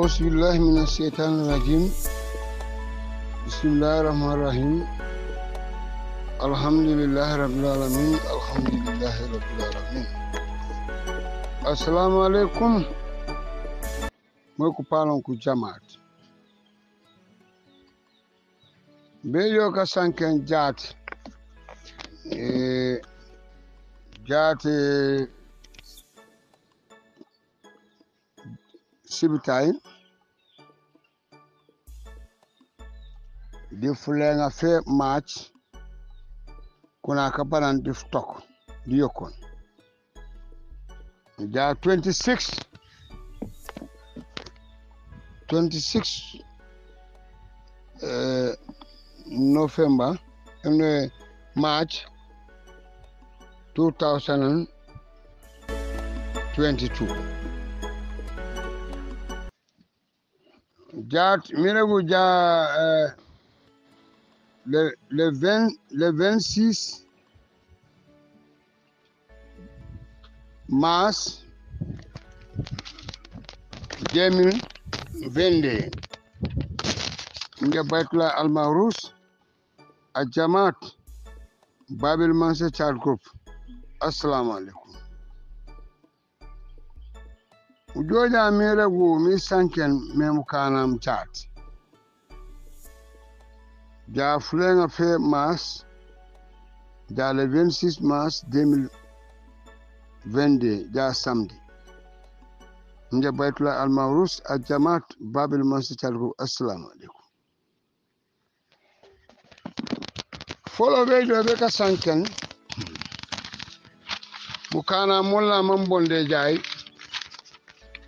Auzubillahi minash shaitanir rajim. Bismillahir rahmanir rahim. Alhamdulillahi rabbil alamin. Alhamdulillahi rabbil alamin. Assalamu alaikum. Moy ko palon ko jamaat. Be yo ka sanken jaat. Jaat sibitain di fulenga fe match kuna kapanan di stock di yokon ja 26 November in March 2022 Jat Miraguja le 26 mars 2022 nga batla Al Ma'aruf a Jamaat Babil Mansa Child Group assalamu alaikum Ujoja miragu misanken memkanam chat. Ja flenga fe mars ja le 26 mars 2022 ja samedi. Nja baytula Al Ma'aruf a Jamaat Babil Mansa Child Group assalamu alaikum. Follow video beka sanken mukana mulla mambonde jay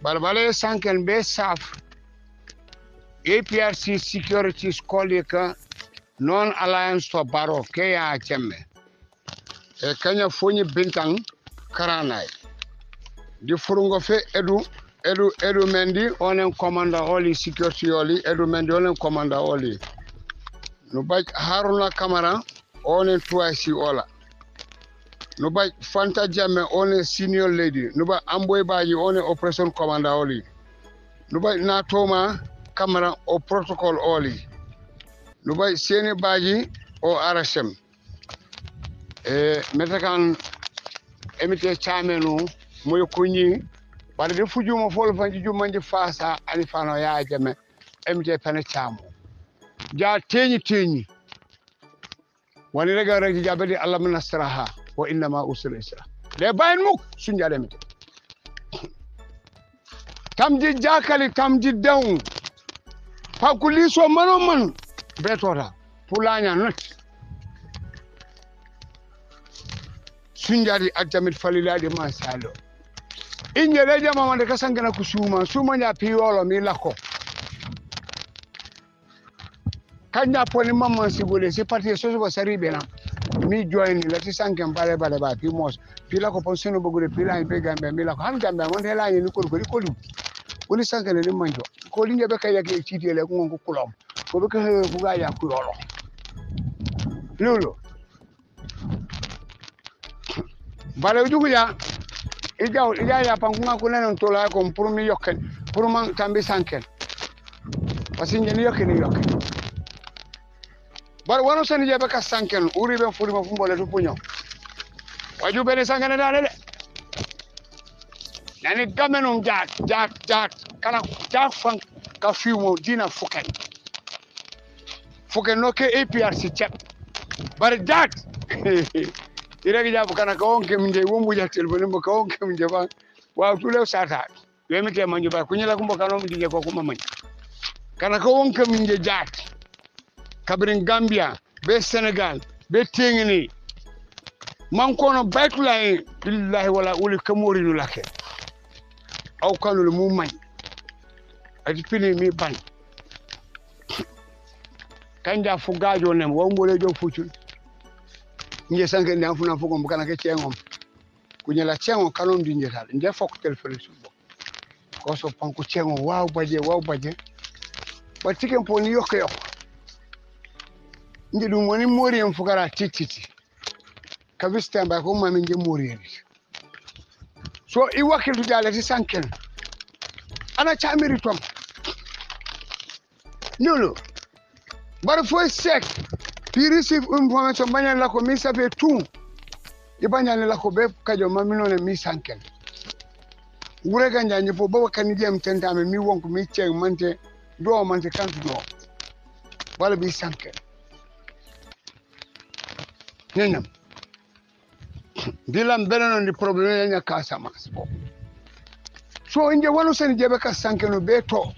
Barbale Sanken Besaf APRC Securities Colleague Non Alliance for Baro Kaya Cheme E Kanya Funi Bintang Karanai Di Furungofe Edu Mendi Onem Commander Oli Security Oli Edu Mendi Onem Commander Oli Nubaj Haruna Kamara Onem Twaisi Ola Nuba Fanta Jame only senior lady. Nuba Amboy Baji only operation commander only. Nuba Natoma camera or protocol only. Nuba Seni Baji or RSM. Metakan Emite Chamenu Moyokuni, but the Fujuma Fall Vanju Mandi Fasa Alifano Yajame Emite Panechamo. Ja Tiny. One regular Jabedi Alaminastraha. Wa inna ma usul isra le bayn muk suñ jale mete tamji jakali tamji dawn fa ko li so mano man betota pulanya not suñ jari adjamit faliladi ma salo inye le jama wonde ka sangana ku suma nya piolo mi lako kanya poli mamman sibole c'est parti soso ko saribe na mi join la ti sankem bale ba pi mos pi la ko ponsino bogure pi la be gambe mi la ko han gambe won he la ni ko lu woni sankel ni manjo ko li ngebe kay yake ci tele ko ngon ko lom ko be ko fu ga ya ku lolo lolo bale jugu ya e jaw e ya pankunga ko nenon to la ko pour mi yokken pour man tambi sankel parce ngeni yokken But one send Yabaka Sanken, Uribe Furima Fumbola to Punyo. Why do Benny Sankan and it? And it coming on Jack, Jack Frank, Cafumo, Dina Fuken. Fuken Loke APRC chap. But Jack, you ready to go on came in the womb with a children, came in Japan. While two left sat out. You make a man, you back when you like Mokano, you go home. Can I go on come in the Jack? Kabrin Gambia, be Senegal, be Tingini. Mankono backline, billahi wala uli kamuri lulake. Au kanu lumumay. Ajipini mi ban. Kanja fugajo nem, wambole jo fuchun. Nje sanke ndi amfuna fuko mbukana ke chengom. Kunye la chengom kanon di njesal. Nje fok telefone subo. Koso panku chengom, waw baje. Batike mponi yoko. Ndi dum woni mori en fukara titi ka vista ba ko mami nge mori so I wakitu jale ti sanken ana cha meritom Nulu. But for a sec, he received information Banyan Lako Misabe too. Ibanyan Lako Bev Kajo Mamino and Miss Ankel. Uregan and Yobo Canadian Tenta and me won't meet Chang Monte, door Monte Can't go. Wallaby Sankel. Nenam. Dilam Benon on the problem in Casa Maspo. So in the one who sent Jebeka Sankel Beto.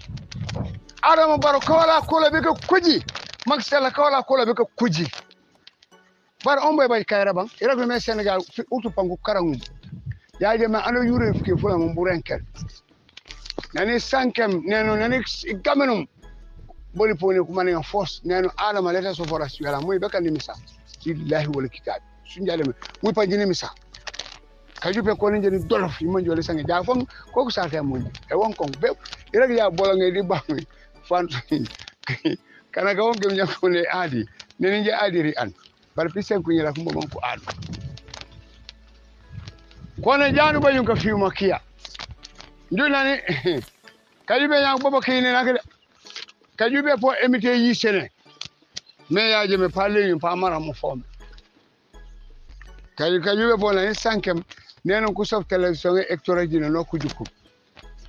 Adam Barokola, Colabeko Kuji, Maxella Kola, Colabeko Kuji. But on by Caraban, Iraqi Senegal, Utupangu Karam. Yadema, I know you if you follow Mburankel. Nani Sankem, Nano Nanix, Gamanum, Boliponi, commanding a force, Nano Adam, letters of us, you are way back and Nimisa. Lillahi will kick out. Sundalim, Whipanimisa. Kajupe calling the Dolph, you mean you're listening down from Coxartamun, a one convey, Iraqi Bolling a debuffing. Can I go and give you an Adi? Then Adi and but please send Queen Rakumon to Adi. One a young boy, you can feel Makia. Do not can you be young Bobakin and can you be for Emity Yi Sene? May I give a parley in Palmaramo form? Can you be born and sank him? Then Kusov television, Ectorage and Okujuku.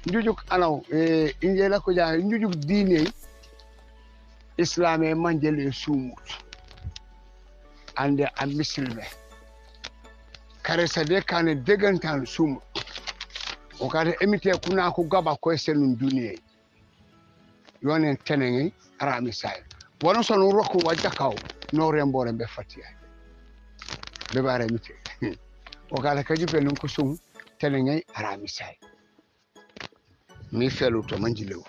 Jujuk allow India Koya, Jujuk Dine Islam and Mandel Sumut and a Missilme Caresadekan and Degantan Sumut Oka Emite Kunaku Gaba question Dunie. You are in Tenengi, Aramisai. One son Rocco Wajako, Norembor and Befatia. Bevaremite Oka Kajupenusum, Tenengi, Aramisai. Me fellow to Manjilo.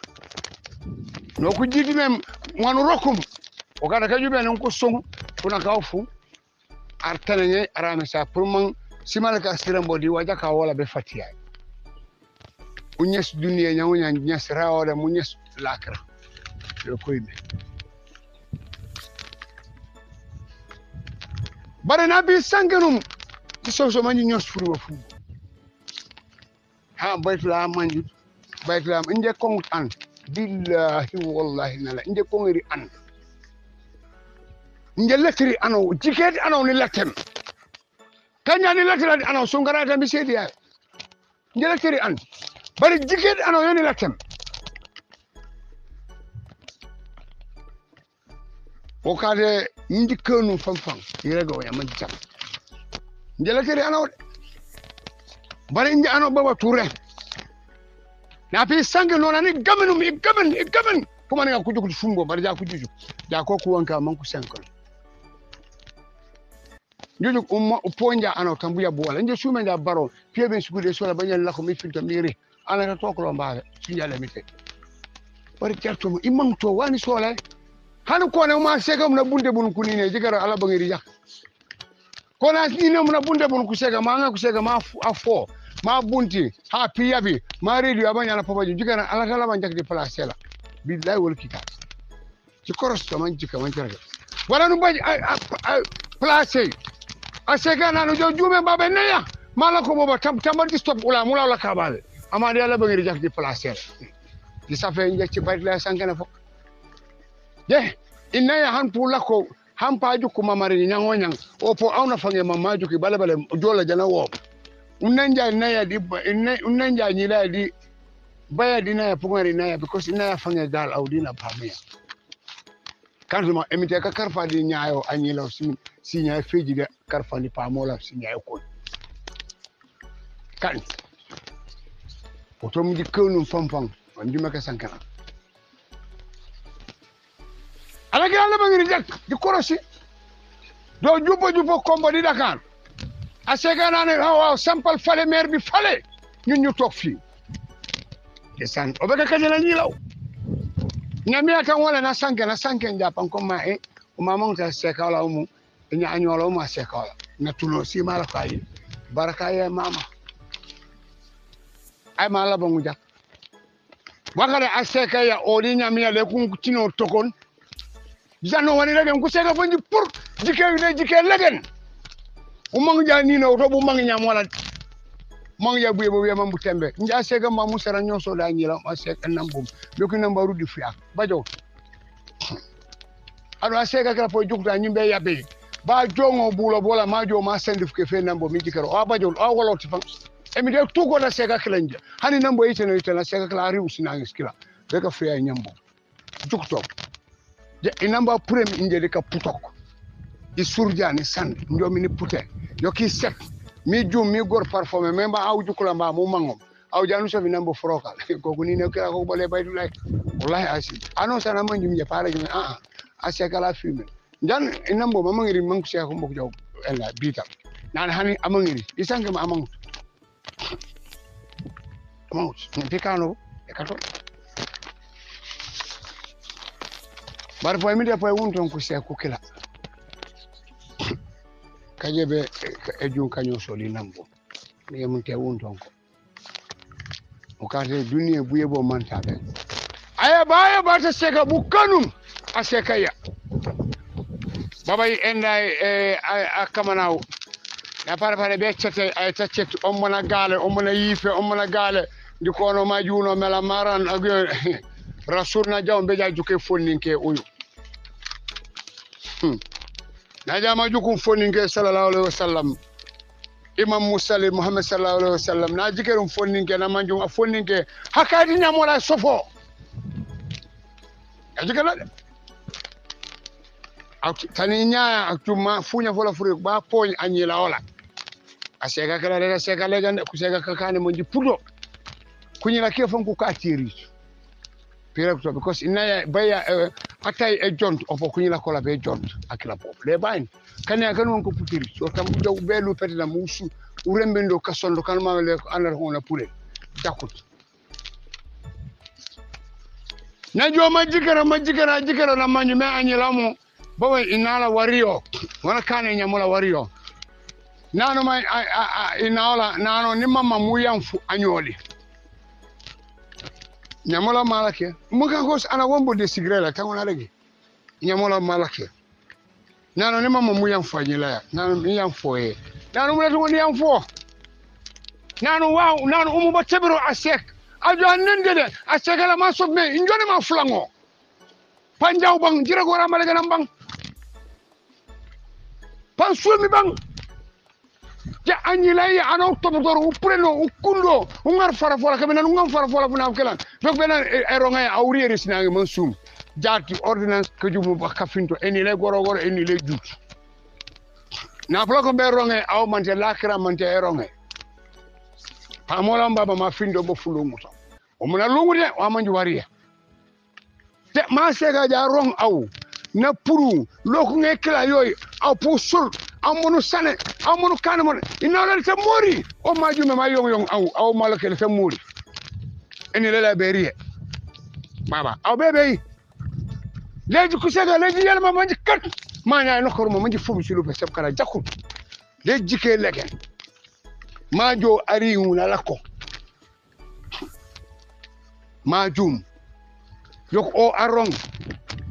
No could give them one rockum. Ogarakajuba and Uncle Song, Punakaufu, Artene, Aramisa, Purman, Simalaka Silambodi, Wajakawa Befatia. Unyas Dunia, Yawn, and Yes Rao, and Munyas Lacra. Loquid. But an abbey sangarum is also many news full of food. How about La Mandu? By Lam in the Kong and Bill Hiwala in the Kongri An. In the electric anno, ticket and only let him. Can you electric anno, Sungara Messiah? In the electric an, but it's ticket and only let him. Okade in the Colonel from Fang, Irago, a magic. In the electric anno, but in the anno Baba Ture. Na pe sange no nani gamen mi gamen kuma ne ku juku shumbo bar ja ku juju ja ko ku wanka man ku sanko juju umma uponja ano tambuya bola nje shume da baro pebe shugude sola banyal la ko mi filta miri ana ta toklo mbaale sinyala mi te bar kerto mo imam to wani sola han ko ne ma segam na bunde bun ku ni ne jigara ala bangiri ja ko na ni ne mo na bunde bun ku sega ma nga ku sega ma afo ma bunti ha piyabi ma redio abanya na papa jikana ala kala banjak di place la billahi wal kitab ci koros to man jikka man tare wala nu baji place asegana no jojume babe neya malako boba tamadi stop ula mula wala kabal amade ala bangi jak di place di safe nge ci bari la sankana fo je inaya han pulako han paju kuma mari nyango nyang opo awna fange mamaju ki balabale jola jana wo Unanja naya di unanja nyila di baya di naya pungari naya because inaya fanya gal audina pamia kanzuma emite ka karfa di nyayo anyila si nyayo fiji da karfa ni pamola si nyayo ko kan potom di konu fanfan wandi maka sankana ala gala bangi jak di korosi do jubo kombo di Dakar asegana ne hawa sample fale mer bi fale ñun ñu tok fi desan obeka kanela ñi law ñami akan wala na sanken japan ko ma e mama ngi se kala umu ñi añolo ma se kala na tulo si mala kay baraka ya mama ay mala bongu jak wakale aseka ya oli ñami ya le ku tino tokon jano woni legen ku sega fondi pour dikay ne dikay legen Umangja ni na utobu mangnya mola mangya buye buye mambu tembe nja sega mamu sera nyoso da nyila ma seka nambum doki nambaru di fiak bajo alaseka kila poijuka nyumbe ya bei ba jongo bulo bola majo ma sendu fefe nambo mi jikero aba jol awolo tifan emi de tugo na seka kila nja hani nambo yite na yite na seka kila ari usina ngiskila beka fea nyambo jukto je inamba prem inje de kaputok isurjani san ndomi ni pute yoki set mi jum mi gor performer memba awjukula mba mu mangom awjanu so binambo froka ko guni ne kila ko bole baydu lay wallahi asi anonsa na manjum je pare je a aseka la fume dan inambo mamangiri manku seko mbok jaw ella bitam nan hani amangiri isange ma amangu mouth pikano e kato bar fo mi de fo wonton ku seko kila kajebe ejun kanyo soli nambo ne mun te wonton ko o karte dunie buyebo manta be aya baya bata seka bukanum aseka ya baba enda akamanaw na pare be chete ay tachet on mona gale on mona yife on mona gale dikono majuno mela maran agyo rasulna jawbe jajuke fonninke uyu na jama jukum fonninke sallallahu alaihi wasallam imam muslim muhammad sallallahu alaihi wasallam na jikerum fonninke na manjum fonninke hakadi nyamola sofo ajikala tani nya akuma funya fola fure ba poñ anyila ola asega kala rega sega legande kusega kakane monji pudo kunyila kefon ku katiri pira ko because inaya baya atay e jont ofo kunyila kola be jont akila pop le bayn kanya kanon ko putiri so tam do belu petna musu urembendo kasondo kalma le anar hona pure jakut najwa majikara na manyume anyila mo bawa inala wario wana kana nyamola wario nano mai inala nano ni mama muyamfu anyoli nyamola malake muka kos ana wombo de sigrela tangona rege nyamola malake nano ni mama muyamfu anyela nano muyamfu nano mulatu ni yamfu nano wa nano umuba tebiro asek ajo anendede asekala masubme injoni mafulango panjau bang jira gora malake nambang Pansumi bang, ya anilai anak terputar upreno ukundo, ungar farafola kebenan ungar farafola pun amkelan. Jok benan erongai auri erisinagi mensum. Jadi ordinance kejumu bakafinto anilai goro anilai jut. Napla kombe erongai aw manje lakra manje erongai. Pamolam baba mafindo bofulumusa. Omuna lumuria wamanjuaria. Tek masega jarong aw. Na puru lokunge kila yoy apusul amunu sane amunu kanamon inala te mori o majume mayong yong aw malake te mori eni lela beriye baba aw bebe leji kusega leji yalma manji kat manya no kormo manji fubu silu be sep kala jakku leji ke legen majo ari wona lako majum yok o arong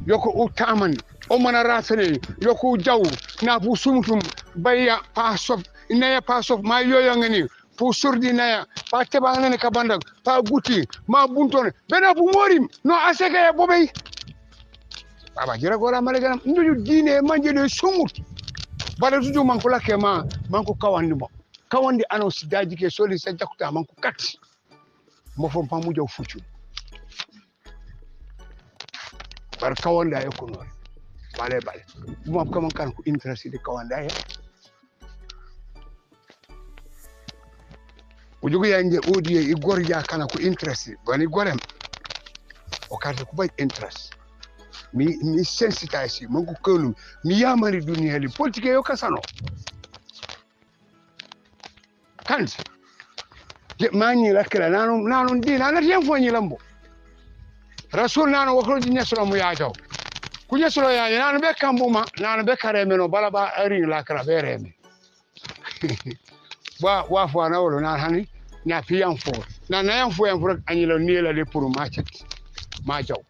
yoko utaman o manarasene yoko jaw na bu sumutum bayya pasof inaya pasof ma yoyo ngani fu surdi naya pa teba ngani ka bandak pa guti ma bunton bena bu morim no aseke bobey baba jira gora malegam ndu dine manje de sumut bala tudu manko lake ma manko kawandi mo kawandi announce daji ke soli sa jakuta manko kat mo fon pamu jaw fuchu par kawanda ya kuno bale mo am kam kan ko interest de kawanda ya ujugo yange odi e gorja kana ko interest bani gorem o carte ko bay interest mi sensitization mo ko kolum mi yamari dunia li politique yo kasano kan je mani rakala nanu di nanu je fonyi lambo rasul nanu wakroji nyesro mu yaajo ku nyesro yaajo nanu be kambuma nanu be kareme no balaba ari la kara be reme wa fo na wolo nanu hani na pian fo na yan fo anyelo niela de pour machet majaw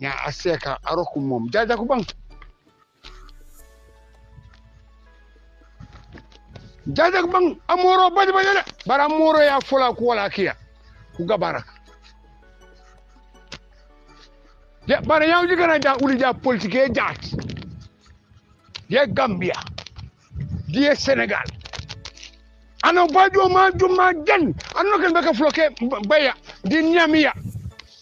nya aseka aroku mom jaja ku bang amoro badibadele bara moro ya fola ku wala kiya ku gabarak Bara yang juga ada ulidah politik jahat. Dia Gambia, dia Senegal. Ano baju maju majen, ano kan mereka floke bayar di Nyamia.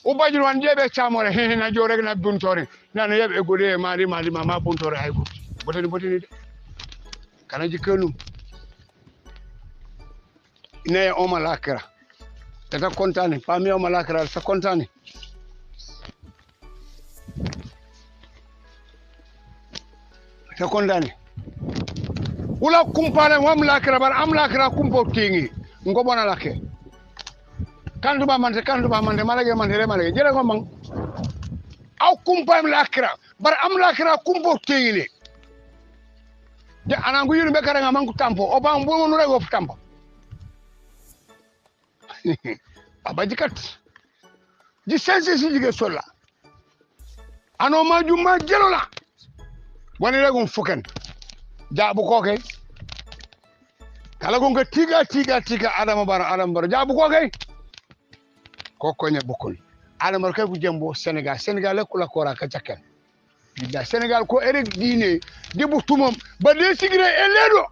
Obaju orang dia bercakap orang hehe najor orang nak buntori, nana dia begule mari mari mama buntori aku. Boleh ni boleh ni. Karena jika nu, ini orang Malakra. Kita kontan ni, pami orang Malakra, kita kontan ni. Kita kontan ni. Ula kumpala wam Malakra, bar am Malakra kumpul tinggi, engkau mana laki? Kan tu baman, malagi. Jadi ngomong, aku kumpul Malakra, bar am Malakra kumpul tinggi ni. Jadi anak gue ni berkarang amang kutampo, obang bukan orang gue kutampo. Apa jikat? Jisensi juga solah. Ano maju majelo lah. Wanita gue fukan. Jabu kau gay. Kalau gue tiga adam baru. Jabu kau gay. Kau konya bukun. Adam baru kau jambu Senegal. Senegal lekula korak kacakan. Ida Senegal ko Eric Dine debu tumam badesigre elero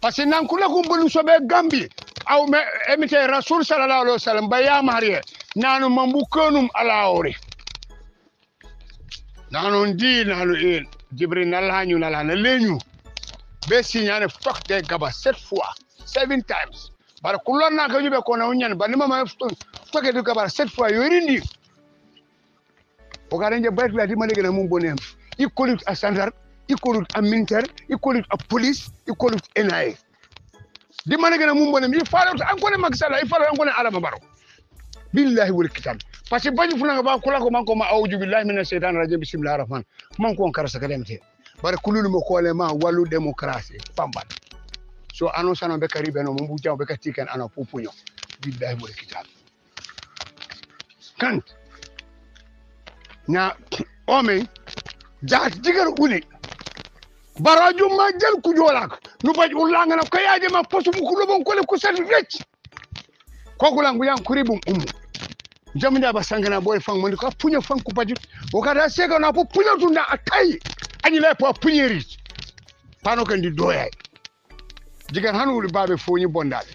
parce nan kula ko bulu sobe Gambi aw me emite Rasul sallallahu alaihi wasallam bayam hariye nanu mambu konum ala ore nanu di nanu el Jibril alhanyu nalana lenyu be signane fak de gaba 7 fois 7 times bar kulona ko jube ko na unyan banima ma fak de gaba 7 fois yorindi Ogaranje baik lah di mana kita mempunyai. Ikut asandar, ikut aminter, ikut polis, ikut NIA. Di mana kita mempunyai? Ifalot angkone maksala, ifalot angkone alam baru. Billahi wal kitab. Pasti banyak orang bawa kula kau mau jujur billahi mana setan raja Bismillahirrahman. Mangku angkara sekarang ini. Barakulul mukolema walu demokrasi pamban. So anosan bekari beno membuka bekatikan anak pupunyo. Billahi wal kitab. Kan? Na ome jajigar uli baraju majal kujolak nubaj ulanga na kayaje ma posu kulubon kole kuservich kokulangu yankuribum jamida basangana boy fang mon ko punya fang ku bajut wakada sega na po punya tunda atai ani le po punya rich pano kan di doyay jigar hanuli babe fonyi bondade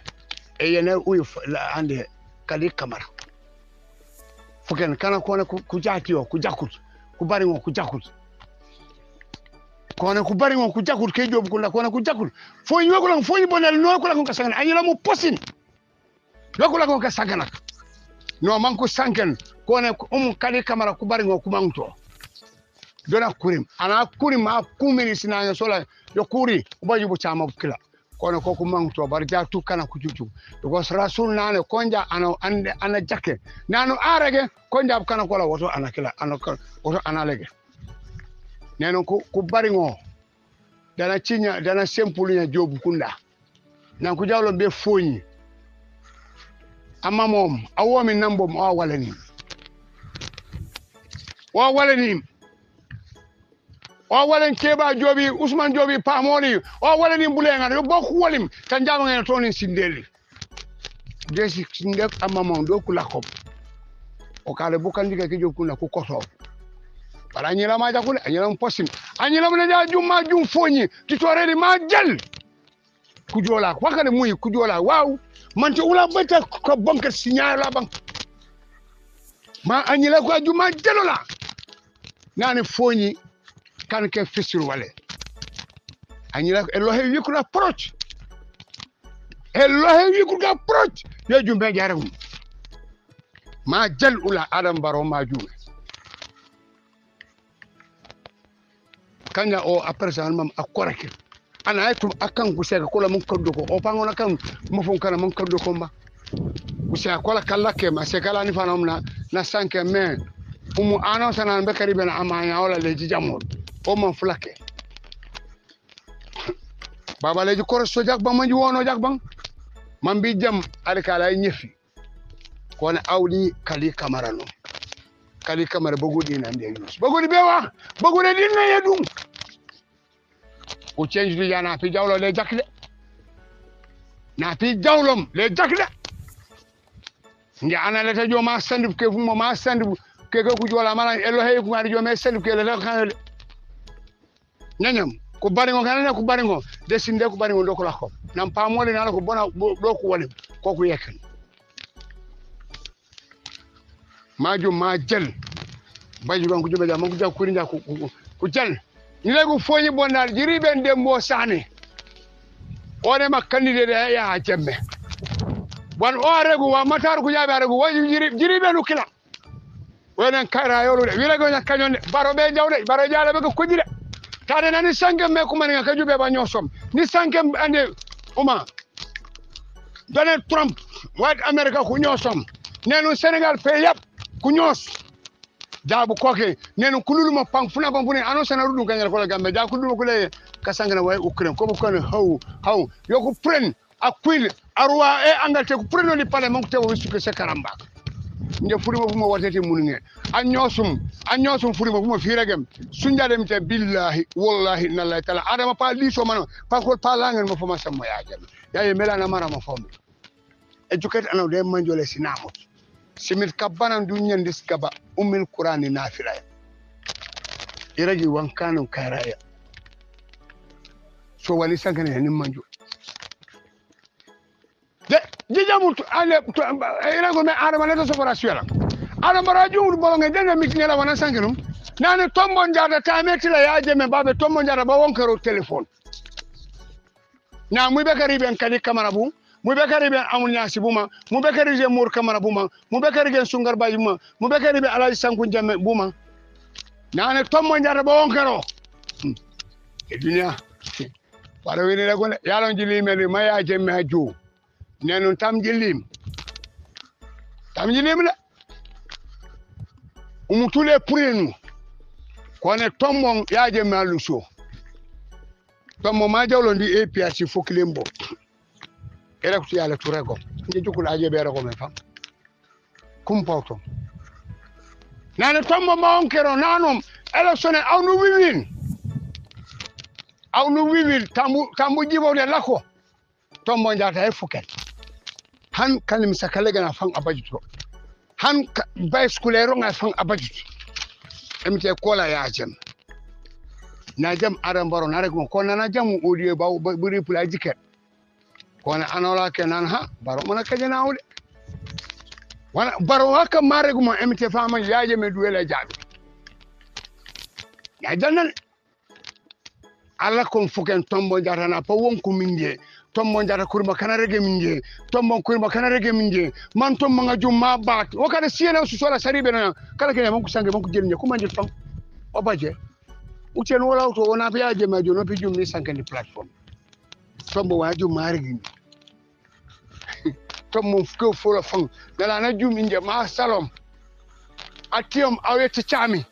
e yene uyu ande kali kamara Fukan kana kuona kujakiwa kujakutu kubaringo kujakutu kuona kubaringo kujakutu kejo bukula kuona kujakutu foni wako lang foni bana lino kula kunga sangana anyala mo posin wako lang kunga sangana no mangu sangen kuona umukali kamera kubaringo kumanguto dona kurim anakurim akumeni sinanya sola yokuri ubajibu chama bukila kuona kumanguto barijatu kana kujuju because Rasul nane konja ana jake nano arage konja kana kola woto anakila anoko woto analege neno ku baringo dana chinya dana sempulinya jobu kunda nanku jawlo be foñi amma mom awomi nambom o walani o walen keba jobi Ousmane jobi pamoni o walani bulenga yo bokku walim tan jama ngena tonin sindeli desi sindek amamon do kula ko o kale bukan diga ke jokuna ku koto bala nyela ma jakule anyela mposim anyela mna ja juma jum fonyi titoreli ma jel kujola wakane muy kujola waw manti ula beta ko banka signal la bank ma anyela ko juma jelola nani fonyi Kan ke fisiru wale. Anyila elohe yikula approach. Elohe yikula approach. Yejumbe jarum. Ma jel ula adam baro majume. Kanya o apresa almam akorake. Ana etum akan gusega kola munkondoko. Opangona kan mufunkana munkondoko mba. Gusega kola kalake masekala nifana mna na sanke men. Umu anonsa na mbekari bena amanya ola lejijamur. Oman flake baba leji korso jakban manji wono jakban man bi jam alkala nyefi ko na awli kali kamara no kali kamara bogudi nan de yus bogudi bewa bogudi dinna yedum o change du yana fi jawlo le jakle na fi jawlom le jakle ngi ana le tajo ma sandu ke fu ma sandu keke kujola mala elohe kumari jo mesel kele la kan nyanyam ko baringo kanana ko baringo desinde ko baringo do ko lakko nam pa mo le na ko bona do ko wale ko ko yekan maju majel baju gon ko jobe jam ko ja ko rinja ko jal ni lego foñi bondal jiri ben dembo sane one ma candidate ya jemme wan orego wa matar ko jaabe arego waju jiri benu kila wonen kara yolule wile go nyakanyon barobe jawde baro jaale be ko kujire tade nani sangem me ko maninga ka jube ba nyosom ni sangem ande uma Donald Trump white America ko nyosom nenu Senegal fe yap ko nyos jaabu koke nenu kululuma pangfuna pangfuna annonce na rudu ganyal ko gambe ja ko dum ko le ka sangena way Ukraine ko ko ne haw yoko friend akwil arwa e angalte ko preno ni parlement ko tewo suke se karamba nde furimo buma watete munuge anyosum furimo buma firagem sunjadem te billahi wallahi nallahi taala adama pa liso mano pa ko pa langen mo fama sammo yaajam yaaye melana mara mo fombe educate anaw de manjole sinamo simil kabana dunyen diskaba ummil qur'ani nafila iragi wankanu karaya so wali sangane ni manjo Jijamul ale irago me arama leto sofora suela arama rajul bolonge denne mitnela wana sangelum nane tombon jaada tametila yaaje me babe tombon jaada ba wonkero telephone na muy bekari ben kadi camera bu muy bekari ben amul nyaasi buma mu bekari je mur camera buma mu bekari gen sungar bayuma mu bekari be alaji sanku jamme buma nane tombon jaada ba wonkero e dunya para wini la gone yalon jili meli mayaaje me haju nenu tam jilim la umutule prenu kone tomon yaaje maluso tomon ma jawlo ndi APRC fokilembo era kuti ala turego nje jukul aje bere ko me fam kumpauto nanu tomon ma onkero nanum election awnu wiwin tambu jibo de lako tomon jata e fuket han kalim sakalega na fang abajito han bay skulero na fang abajito emte kola ya jam na jam aram baro na rek ko na jam odie baw buri pula jiket ko na anola kenan ha baro mona kajana wole wana baro haka maregumo emte fama yaaje me duwela jabi ya janan ala kon fuken tombo jata na pa wonku minje tombon jara kurma kana rege minje tombon kurma kana rege minje man tombo ngaju ma bat o kana siena ususola saribe na kala kenya monku sange monku jelnye kumanje tong obaje uchen wala auto ona biaje majo no piju mi sange ni platform tombo waju marigi tombo fko fola fang dala na jum inje ma salom atiom aweti chami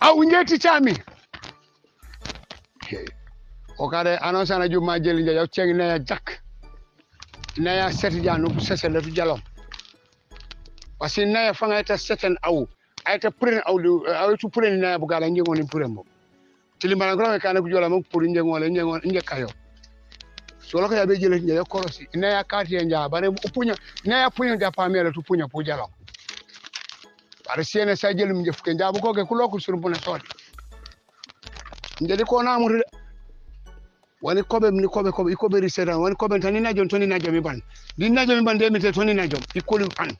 awu njeti chami okare anonsa na juma jeli jaw cheng na jak na ya set janu bu sesel du jalom wasi na ya fanga ta seten aw ay ta pren aw du ay tu pren na bu gala ngoni pren bo tilimana ko ka na ku jola mo puri ngol njekayo so lako ya be jeli nje korosi na ya katie nja bare punya na ya punya da pamela tu punya bu jalom bare siene sa jeli mje fuke nja bu ko ke ku loko surbuna sodi ndeli ko na amuri wani kobe ikobe risera wani kobe tani najom iban demite toni najom ikoli an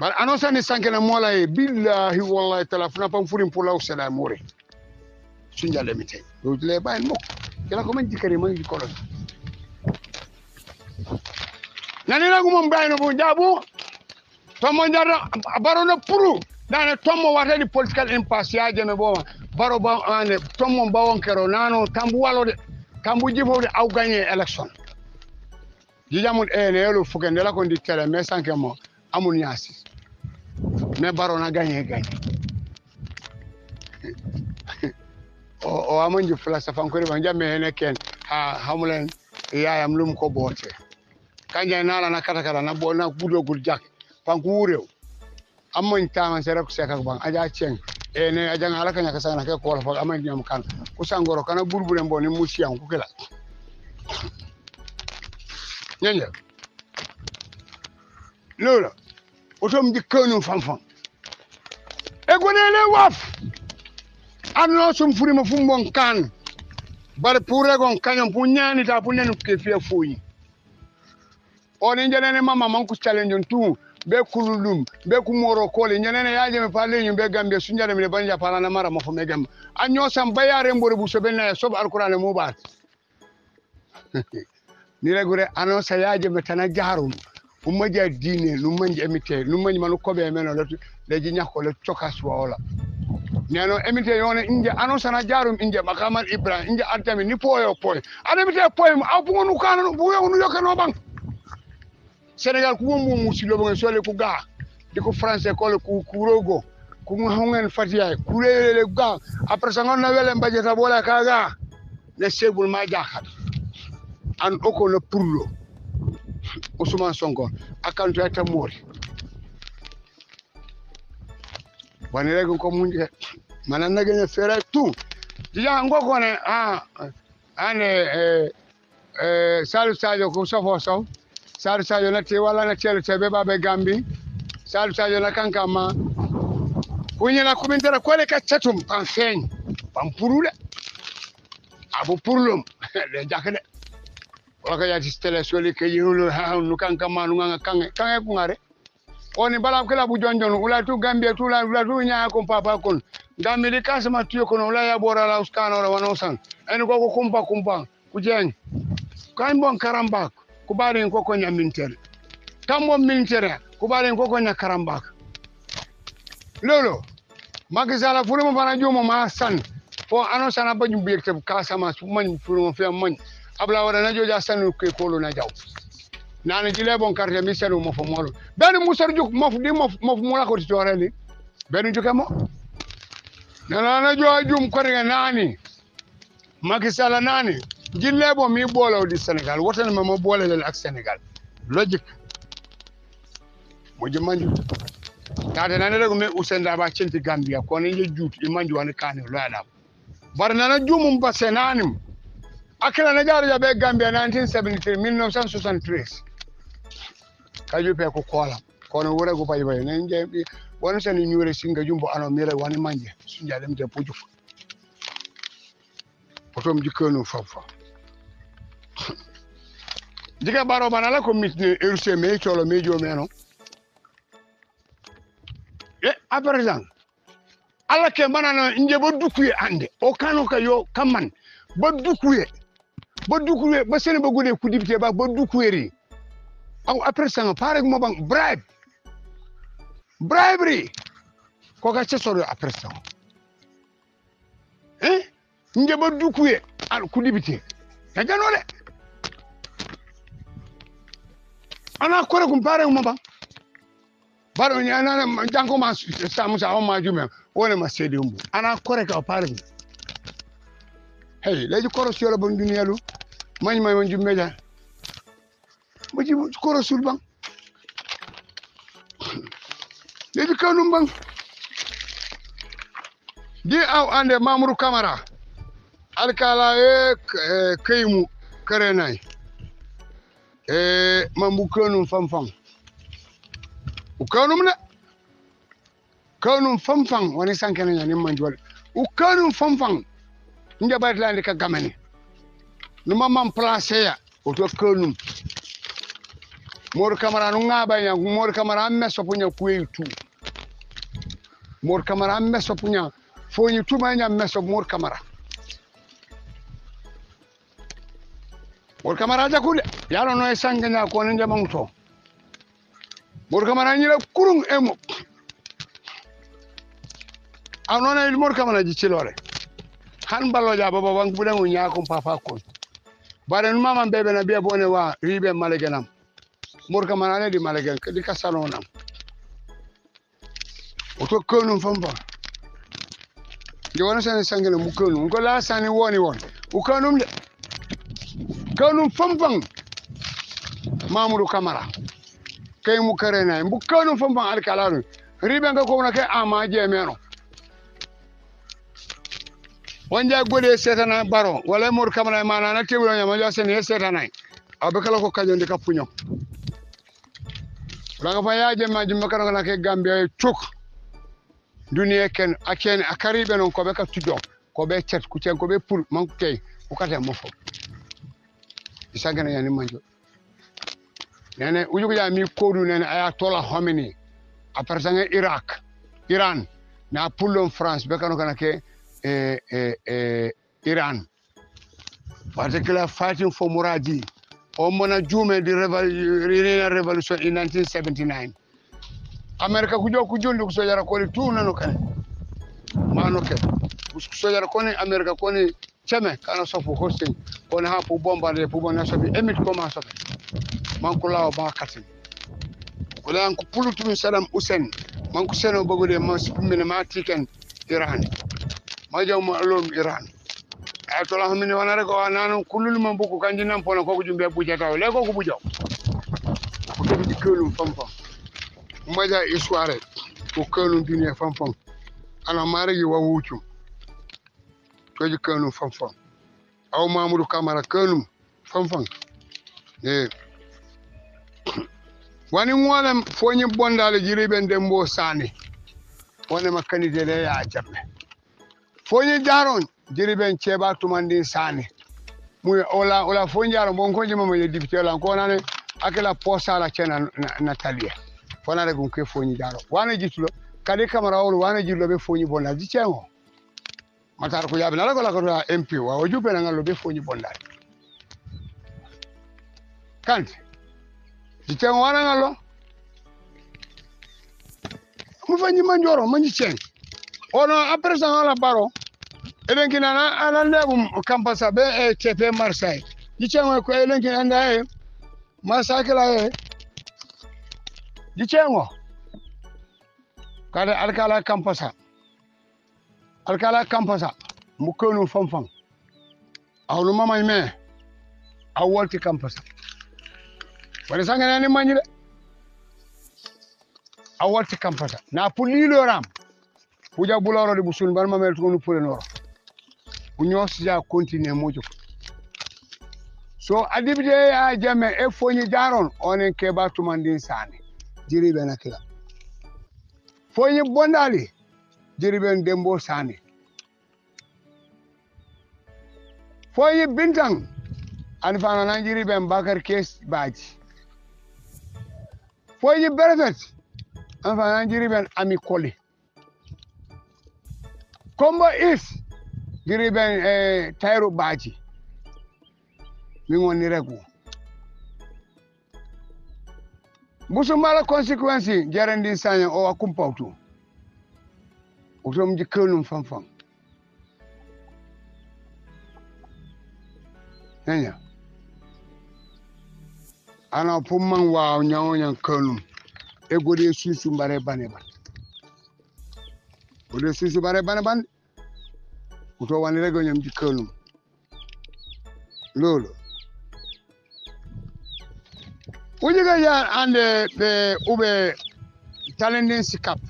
bar anosa ni sankela mola e billahi wallahi taala funa pam furim pour law salamure sunja demite do le bayn mok kala ko man jikari man jikolo nani lagu mom bayno bu jabu to mo ndara barono puru dana tommo watani political impasse yaaje me boma baro ba ane tommo bawonkero nano tambu walode tambu jifode aw gagner election jijamul ene yelo fukende la ko ndi tele mais sanke mo amul nyasi mais baro na gagner o amonju philosophe an ko riba jamme ene ken ha hamulen yaayam lum ko bote kanja nala na katakala na bolna gudogul jak pankurew amon tama sera ku seka ban aja cheng ene aja ngala kanya ka sana ka ko fa amon nyam kan ku sangoro kana burbure mboni musiyan ku kala nyanya Lola, aujourd'hui dit que nous fanfan. Et qu'on est waf. Anno sum furi mo fumbon kan. Bar pure gon kanyon punyani ta punen ke fie fuyi. On njenene mama manku challenge ntu be kululum be kumoro kole njenene yaje me pale nyu be gambe sunjale me banja pala na mara mo fo me gam. Anyo sam bayare mbore bu sobena sob alquran mo ba. Ni regure anno sa yaje me tanajarum. Umoja dine numanji emite numanji manukobe emeno letu leji nyako le chokaswa ola neno emite yone inje anosana jarum inje makaman ibrahim inje artami ni poyo poyo ane emite poyo apungo nukana buwe unuyoka no bang Senegal kuwumbu musilo bonge sole kuga diko France kole kukurogo kumahungen fatia kulele kuga apre sangona wele mbaje tabola kaga ne sebul majahat an oko le pullo Ousmane Sonko akantu yata mori wanelego ko munje manana genya fera tu dia ngoko ne salu sajo ko sofo sow salu sajo na te wala na chelo chebe babe gambi salu sajo na kankama kunya na kumentera kwele ka chatum panfeng pampurule abu purlum le jakene wakaya tistele soli ke yulu ha nukanka manunga kange kange kungare oni bala kula bujonjon ula tu gambia tu la tu nya ko papa kon gambili kasma tu ko no la ya bora la uskano la wanosan en ko kumpa kujeng kan bon karambak kubare ko nya mintere tammo mintere kubare ko nya karambak lolo magazala furuma bana jomo ma san fo anosana bajum biekte kasama man furuma fi man abla wala na joja sanu ke kolo na jaw nana jile bon carte mi sanu mo fo molo ben musar juk mo fu di mo fu mo la ko ti joreli ben juk mo nana jojum ko re nani Macky Sall nani jile bon mi bolo di Senegal wotan ma mo bolo le ak Senegal logique mo jumani tade nana rego me Ousmane Daba centi Gambia ko ne jut di manju wan kan lo adam bar nana jumum ba senanim Akila najari ya be Gambia 1973 1963 kajupe ko kola kono wore go bayi bayi nje wonu sen nyure singa jumbo ano mira wani manje sunja dem te pujuf potom jikeno fafa diga baro banala ko mitne erse me cholo mejo meno e aparjan alla ke manana nje bo dukuye ande o kanoka yo kamman bo dukuye Bodoukoué, bassin bogoudé, koudibité, bodoukouéri. Après ça, pareil, mon banque, bribe. Bribery. Quoi que ce soit après ça. Hein? N'y a pas de koudibité. Koudibité. N'y a pas de koudibité. On a quoi comme pareil, mon banque? Pardon, il y a un temps comme ça, on m'a dit même. On m'a dit, on a quoi comme pareil. Hey, les corrosions de l'Union, l'eau, moi, moi, je me dis, mais je vous corrosue le banc. Les corrosions, dis à un des membres camarades, Alcala, Kému, Karenai, et Mamoukanum, Fanfang. Ou Kanum, Kanum, Fanfang, on est sans canne, on est manuel. Ou Kanum, Fanfang. Nja bari lande ka gamane numa mam place ya o to konum mor camera no ngaba nya mor camera amme sopunya kuetu mor camera amme sopunya foñu tuma nya amme so mor camera ja kule yalo no sanga nya ko nja mangto mor camera nyi la kurung emo anona il mor camera ji cilore han ballo jaba baban budan unya kun fafa kun baran maman bebe na biya bone wa ribe malegenam murka manane di malegen di kasano nam oto konum famba je wona sane sangene mu konum ko la sane woni won u konum de konum famba Mamoudou Camara kay mu karena mu konum famba alkalaru ribe nga ko na kay amaje meno on ja gode setana baro wala mor kamana manana tewlo nyama ja sen setana abekala ko kajonde kapunyo Ragava yaje majumakana na ke Gambia chuk dunia ken akeni akaribe non kobeka tudop kobe chat kuchen kobe pul mankei ukata mofo isagana yani manjo nene ujugo ya mi kodu nene ayatola homini aparsanga Iraq Iran na pulon France bekano kana ke Iran particular fighting for Moradi omona jume di revolution in 1979 America kujo kujundi kusojara koni tuna nokane manoke kusojara koni America koni cheme kana sofu hosting koni hapo bomba le pubo na sofu emit koma sofu mankula ba katin kula nkupulu tumi Saddam Hussein mankuseno bagode maspimene matiken Iran majamu alum Iran atola hamini wanare ko nanu kulul mambuku kanjinam pona ko jumbe buja taw le ko buja ko debi kelum famfam maja isware ko kelum dunia famfam ana maregi wawuchu ko ji kelum famfam aw mamudu kamara kelum famfam wani wala fonyi bondale jiribe ndembo sane wona makani dele ya jabe fonyi jaron jiriben cheba tumandi sane mu ola fonjaro bonkonje mama yedi bitela ko nane akela posa la chena natalia fonare gunke fonyi jaro wana jitulo kale kamera wol wana jitulo be fonyi bonda dichengo matar ko yabe la ko la MP wa ojupe na ngalo be fonyi bonda kanti dichengo wana ngalo mufanyi manjoro manyi chen ono après ça la baro elenki nana anandebu kampasa be chepe marsai dichengo ko elenki nanda e marsai la e dichengo kada alkala kampasa mukonu fanfan awlu mama ime awolti kampasa wala sangana ni manjile awolti kampasa na pulilo ram puja buloro di busul bar mamel tunu pulenoro Unyos ya continue mojo. So adibide ya jame efonyi daron onen keba tumandin sane. Jiribe na kila. Fonyi bondali jiribe ndembo sane. Fonyi bintang anfana nan jiribe mbakar case baji. Fonyi bervet anfana nan jiribe amikoli. Kombo is Jiriben Tairu Baji. Mingon niregu. Busumala consequences jarandi sanya o akumpautu. Utom jikelum fanfan. Nanya. Ana pumman wa nyawo nyankelum. Egode susu bare baneba. Ode susu bare baneban. Kuto wanire go nyam jikelum lolo ujiga ya ande be ube talendin sikap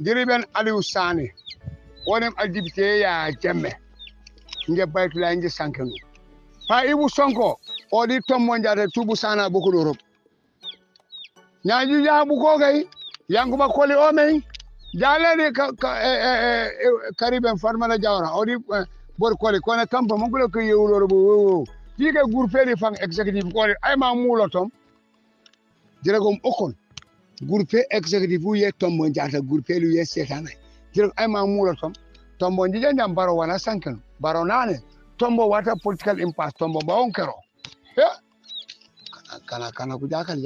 diriben aliou sane wonem adibite ya jemme nge baytu la nge sankenu pa ibu sonko odi tommo njade tubu sana boku dorop nyaju ya bu ko gay yanguba koli o men jalani kariben farmala jawra odi bor kole kona kampa mongolo ko yewloro bo diga gurpeli fang executive kole ay ma mulotom diregom okon gurpe executive ye tombo jata gurpelu ye setana direg ay ma mulotom tombo jijandam baro wana sanken baro nane tombo wata political impact tombo bawonkero kana ku jakal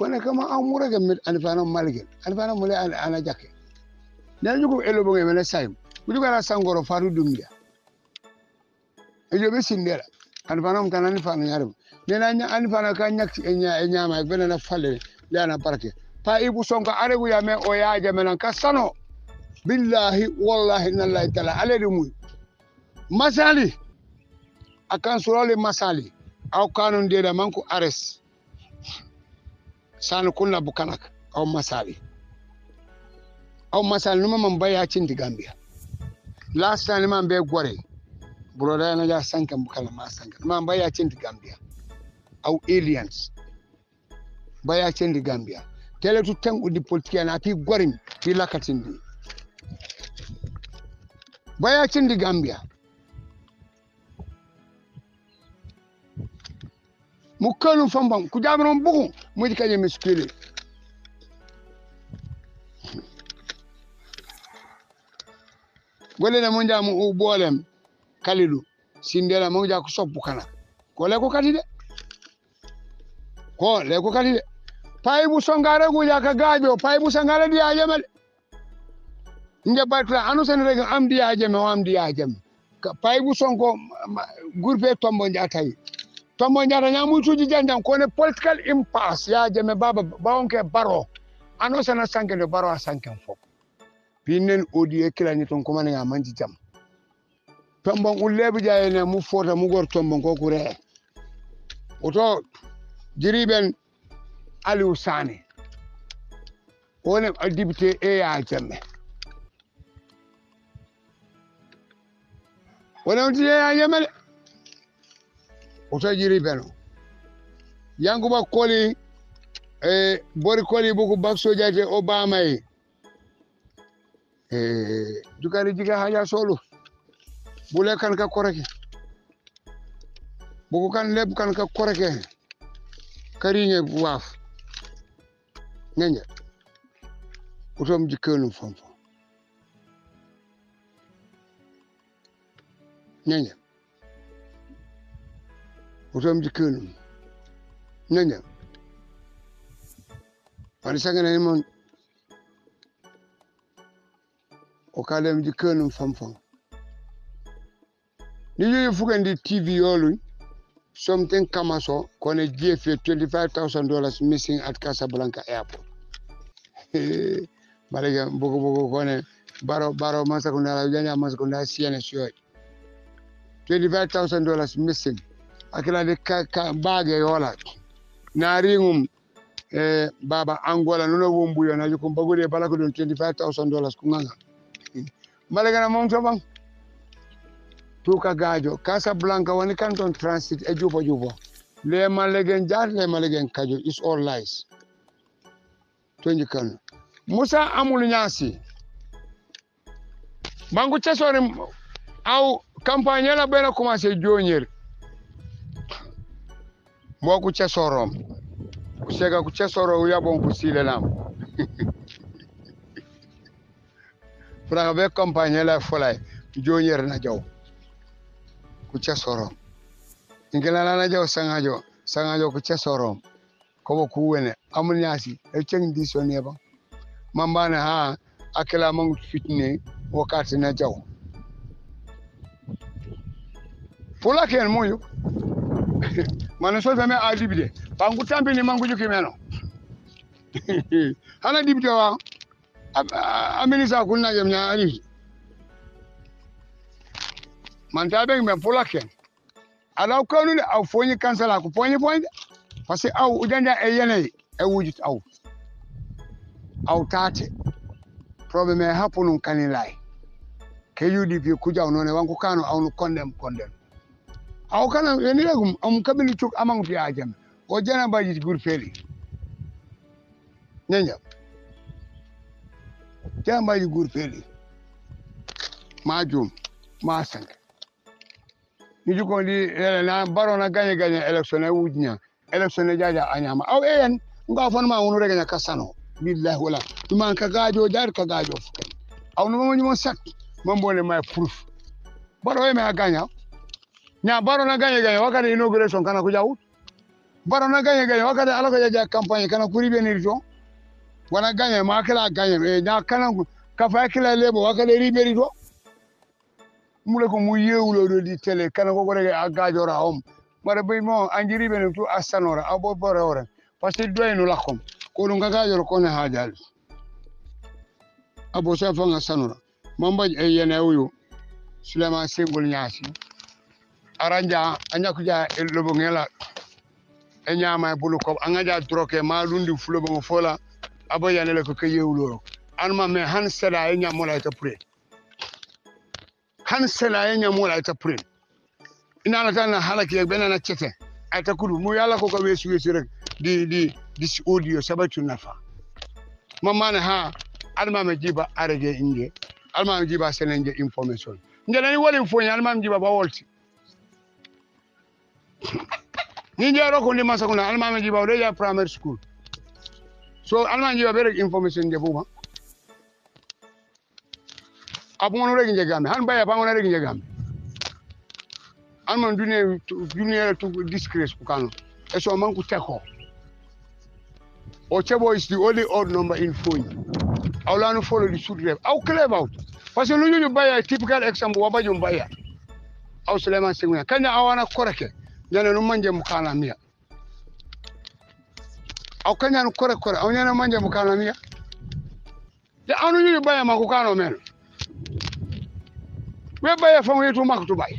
kone kama amura gam alfana malgel alfana mole ana jake nan jugo elo bo ngene saim jugo ala sangoro faru dumdia ejo be sindela alfana mkan alfana yarab nena nya alfana ka nyak nya ma benena falle lana barake pa ibu sonko aregu ya me o ya jamenan kasano billahi wallahi inna lillahi ta'ala alaihi masali akan surale masali aw kanun deda manko ares sanu kunna bukanak aw masali numa mambaya chindi Gambia last time mambe gore broda na ja sanka bukala ma sanka mambaya chindi Gambia aw aliens baya chendi Gambia. Tele tutangu di politikia na api gwarim pila katindi. Baya chendi Gambia. Mukano fambang kujamano mbugu mwidika nye miskili. Gwele na mwenda mwubolem kalilu. Sindela mwenda kusopu kana. Koleko katide. Koleko katide. Paibu songare guja kagajo. Paibu songare diya ajemele. Nje batula anusen rege amdi ajeme wa amdi ajeme. Paibu songo gurpe tombo njatayi. Tombo njata nyamu chuji jandam kone political impasse ya ajeme baba baonke baro. Anusen asanken yo baro asanken fok. Pinen odi ekila nyiton kumane ya manji jam. Tombo ulebu jayene mufota mugor tombo kukure. Oto jiriben Aliou Sané onem député Yaya Jammeh onem député Yaya Jammeh oto jiri beno yanguba koli bori koli buku bakso jate Obama yi dukari jika haja solo bule kan ka korake buku kan leb kan ka korake kariñe waaf nanya utom jikenu fonfo nanya utom jikenu nanya wani sangana mon o kalem jikenu fonfo ni yoyu fukandi TV yolu something kamaso kone GFA $25,000 missing at Casablanca airport. Balaga buku buku kone baro masakunda ujanya masakunda CNSU. $25,000 missing. Akila de bage yola. Naringum baba Angola nuno wumbuyo na jukumbagude balakudun $25,000 kunganga. Balaga na mongso bang. Tuka gajo Casablanca wani canton transit ejubo le malegen jar le malegen kajo is all lies tonji kan Musa amul nyasi bangu chesore au campagne la bela commencer jonyer moku chesorom kusega ku chesoro yabon ku silelam fra be campagne la folay jonyer na jaw kuchesorom ingelala na jaw sangajo kuchesorom kobo kuwene amunyasi e cheng disone ba mambana ha akela mang fitne wakati na jaw polaken moyo manaso zame adibide bangu tambi ni mangu juki meno hana dibide wa amelisa kunna jamnya ali Mantabeng me polaken. Alaw kanu le aw foni kansala ko foni foni parce que aw udanda e yene e wujut aw. Aw tate. Problem e hapunun kanilai. KUDP kujaw non e wanko kanu aw no condemn. Aw kana yenilagum am kabili chuk amang fi ajam. O jana baji gurfeli. Nenya. Jana baji gurfeli. Majum masan. Niju kondi na barona ganye election e wudnya election e jaja anyama aw en nga fon ma wonu regna kasano billahi wala man ka gajo jar ka gajo fuken aw no mo nyimo sat mom boole may proof baro e me aganya nya barona ganye wakade inauguration kana ku jawut barona ganye wakade alako jaja campagne kana ku ribeni rijon wala ganye ma kala ganye nya kana ka fa kala lebo wakade riberi do muleko muyewulo do di tele kana ko rega agajora hom mara be mo anjiri benen tu asanora abo bore ora parce doyno lakom ko do ngagajor ko ne haajal abo sa fanga asanora mambaj e yena uyu Souleymane Sembol Nyasi aranja anyakuja elobo ngela enyama buluko angaja droke malundi fulobo fola abo yanele ko keyewulo anma me hansela enyamola ta pure Hansela yenya mola itapure. Ina natana halaki ya bena na chete. Atakudu. Muyala kuka wesu rek. Di this audio sabatu nafa mamana ha alma majiba arage inge alma majiba senenge information ngelani wali mfonya alma majiba ba wolti ninja roko ni masakuna alma majiba odeja primary school so alma majiba bere information nge buma abungono rege nge gambe han baya bangono rege nge gambe alma ndune junior to disgrace kukano eso manku teko Ochebo is the only odd number in phone. I will follow the children. How clever out? Because you buy a typical example, what you buy? How Suleiman Singh? Can you awana correct? Then you manje mukana mia. How can you correct? How you manje mukana mia? The anu you buy a makukano men. We buy a phone to make to buy.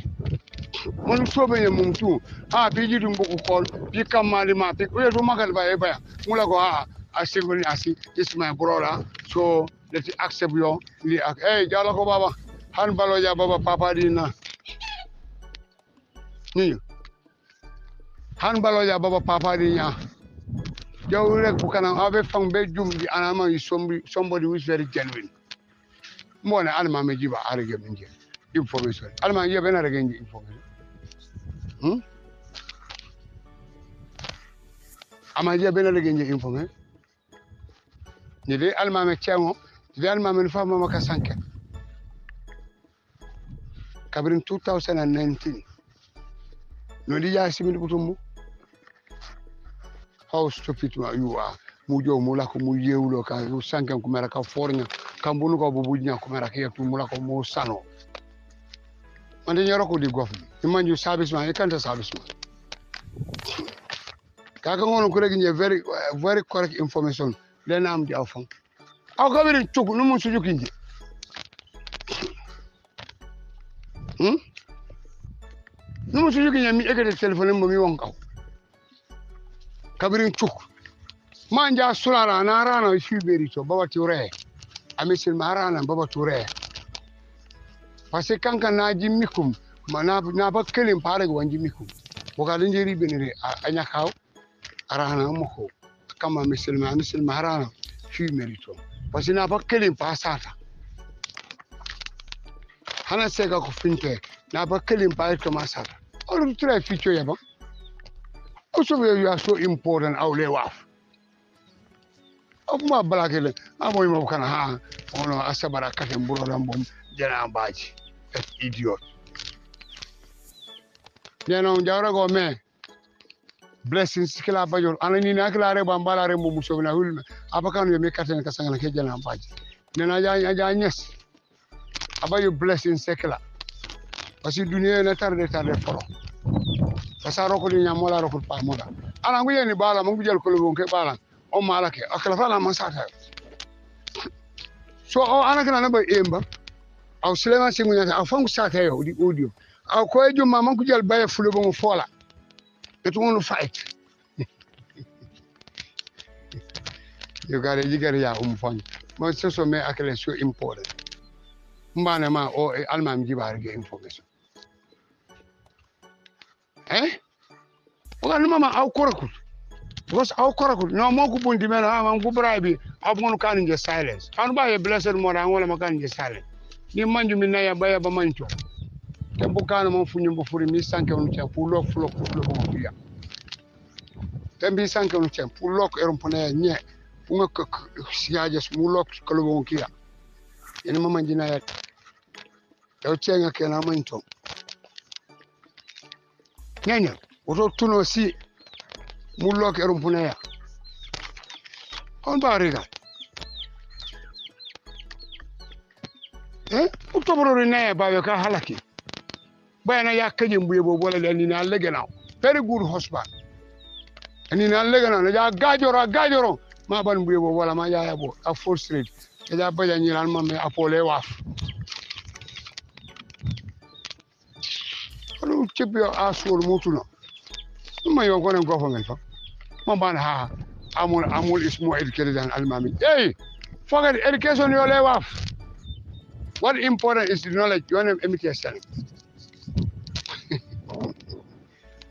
Munu sobe ne mumtu a biji dum boko call bika mali ma pe we do magal baye baya mula go a singoli asi is my brother so let me accept you li ak eh jalo ko baba han balo ya baba papa dina ni han balo ya baba papa dina jaw rek bu kanam ave fang be dum di anama is somebody who is very genuine mo ne alma me jiba arege minje information alma ye ben arege information Amadia Benedict information. The day Alma Mechamo, the Alma Menfama Macasanka. Covering 2019. Nodia Similutumu. How stupid you are. Mujo Mulako Muyuloka, who sank and Kumaraka foreigner, Cambunuka Bubuja Kumaraka to Mulako Mosano. And then you're the government. The man you serviceman, you can't serviceman. Kakangon Kuregi, very correct information. Then I'm the alpha. I'll go in Chuk, no Musuki. No Musuki, I mean, I get a telephone in Mumiwanko. Covering Chuk. Manja Surara and Arana is very so, Baba Ture. I miss Marana and Baba Ture. Pase kanka na jimikum na ba kelim pare go jimikum bokalin jeri benere anya kaw arana moko kama misilma harana fi merito pase na ba kelim pasata hana sega ko finte na ba kelim pare to masata all try future yaba also you are so important awle waf akuma balakele amoy mo kana ha ono asabara katem buro rambom jana baji that idiot. You know, Jara go me. Blessings, Kila Bajon, and in Aklare Bambala Remusovina Hulme, Abakan, you make Katan Kasanga Kajan Baji. Then I, yes. About your blessings, Sekela. As you do near letter follow. Casaroko in Yamola of Pamoda. And I'm going to Bala Mugel Kulunke Bala, O Malake, Akalafala Masaka. So, I can remember Ember. Our Suleiman Singh, our phone sat here with the audio. Our courage, Mamma could buy a full of a faller. It won't fight. You got your own fun. But so may I can so important. Manama or Alman give our game information. Eh? Well, Mamma, our coracle. What's our coracle? No more coupon demand. I'm going to bribe. I'm going to carry your silence. I'll buy a blessed more. I want to carry your silence. Ni manju minaya baya bamancho tembukana mfunyu mbufuri misanke oncha pulo fulo kuya tembi sanke oncha pulo erompona nye punga siaje smulo kolobonkia ene mama jina ya ochenga kena mancho nyanya oto tuno si mulo erompona ya on bariga October in air by your Kahalaki. By an Ayakan, we were well and in our leganal. Very good husband. And in our leganal, Gajoro, Maban, we were well a Mayabo, a full street, and I buy an Yaman Apollo off. Don't keep your ass for Mutuno. My own government. Maman Ha, Amul is more educated than Almami. Hey, forget education, you're lay off. What important is the knowledge you want to emit yourself?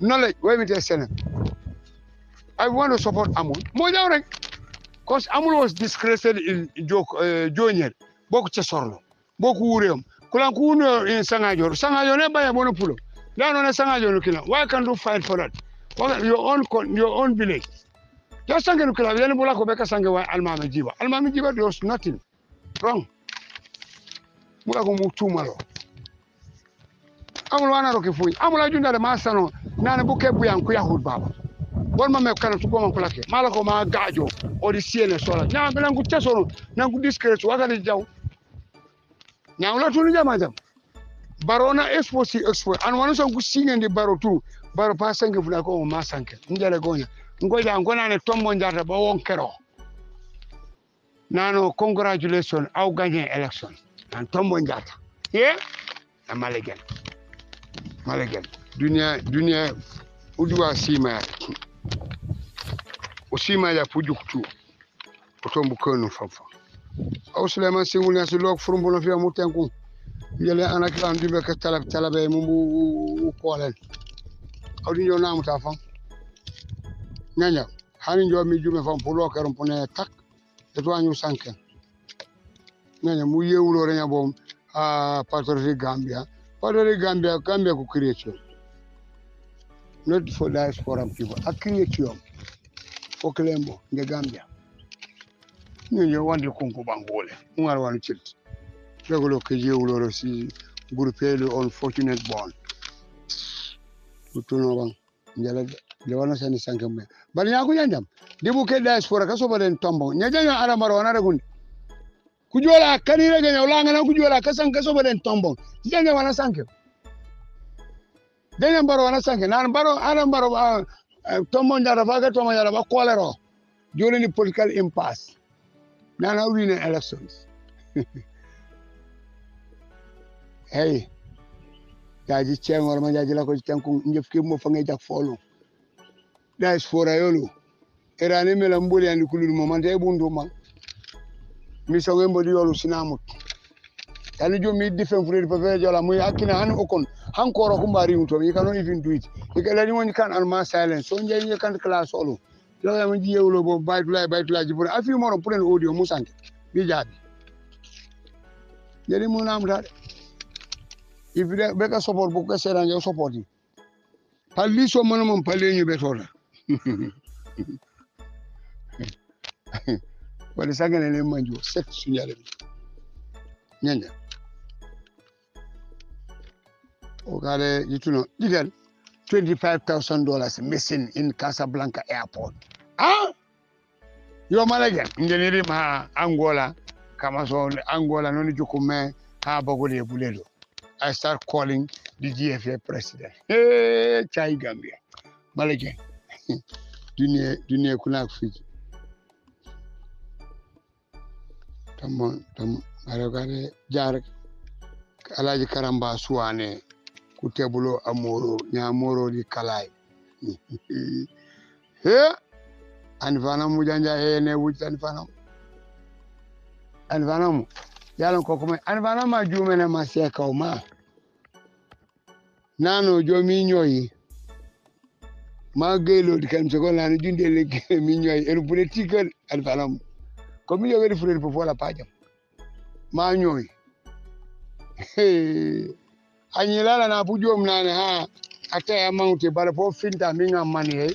Knowledge, where emit yourself? I want to support Amul. Because Amul was disgraced in Junior. Boku Chesorlo, Boku Urium, Kulankuno in Sangajor. Sangajor never by a monopoly. Why can't you fight for that? Your own village. Just Sanganukula, Yanabula Kobeka Sangawa, Almami Jiba. Almami Jiba, there was nothing wrong. We are going to move tomorrow. I'm going to do that. Master, no, Nanabuke, and Kuyahud Baba. One man can to go and collect it. Malacoma, Gajo, or the CNS. Now, I'm going to Tesoro, now good disgrace. What are you doing? Now, not only that, madam. Barona Expo, Expo, and one of them singing the Baro too. Baro passing if I go on Massanke, in Delagonia. I'm going to Tom Monjata, but one Kero. Nano, congratulations, I'll gain election. And Tom Monjata. Yeah? And Maligan. Maligan. Dunia, Udua Sima. Usima ya Pujuktu. Otombukono Fafa. Oslema Simula is a log from Bonavia Mutangu. Yele anakila ndibe ka talabe mumbu kolen awdi yo namuta fam nanya hani yo mi jume fam polo karam pone tak de toanyu sanken nanya mu yewulo renya bom a patori Gambia Gambia ku creation not for diaspora people a creation o klembo de Gambia nyo wandi kunku bangole ngal wanu chilt Regular KG Guru unfortunate born. But Yaguanam, the bouquet dies for a castle and tumble. Najana Aramaro Naragun. Could you all carry along and could you all Casan Casover and tumble? Then I want to sank him. Then Barona sank him. Arambaro Tomon Daravaga Tomayava Colero during the political impasse. Now I win elections. Hey, Jaji Cheng or Majajila Kostanku, Jeffkimo Fangaja follow. That's for Iolu. Eranime Lambuli and Kulumon de Bunduma. Miss Owembodiolu Sinamut. And you meet different for the Pavajola Muyakina and Okon, Hankor Humbarium, you cannot even do it. You can anyone can and mass silence. So you can't class all. Tell them Yolo bite like, but I feel more of putting audio Musank. Be Jadi. Yelimunam that. If you make a support book, and you support it. At least one man you better. But the second element you sex Nanya. Okay, you know, you $25,000 missing in Casablanca Airport. Ah, your manager, engineering Angola, no need to come. I start calling the GFA president. Hey, Chai Gambia. Malajan. Dunia Kunak Fiji. Tom, Aragare, Jarek, Alaji Karamba Suane, Kutebulo Amoro, Nyamoro di Kalai. Here, Anvanam Mujanja, Ene Wujanfanam. Anvanam. Yalan Kokome, Anvanama Jumena Masiakauma. Nano Jominoi Margalo comes to go and do the Minoi, a political Alvanum. Come here very free before a pajam. Manoi. Hey, Anila and Abujom Nana, Ataya Mountain, but a poor filter, Minga Money,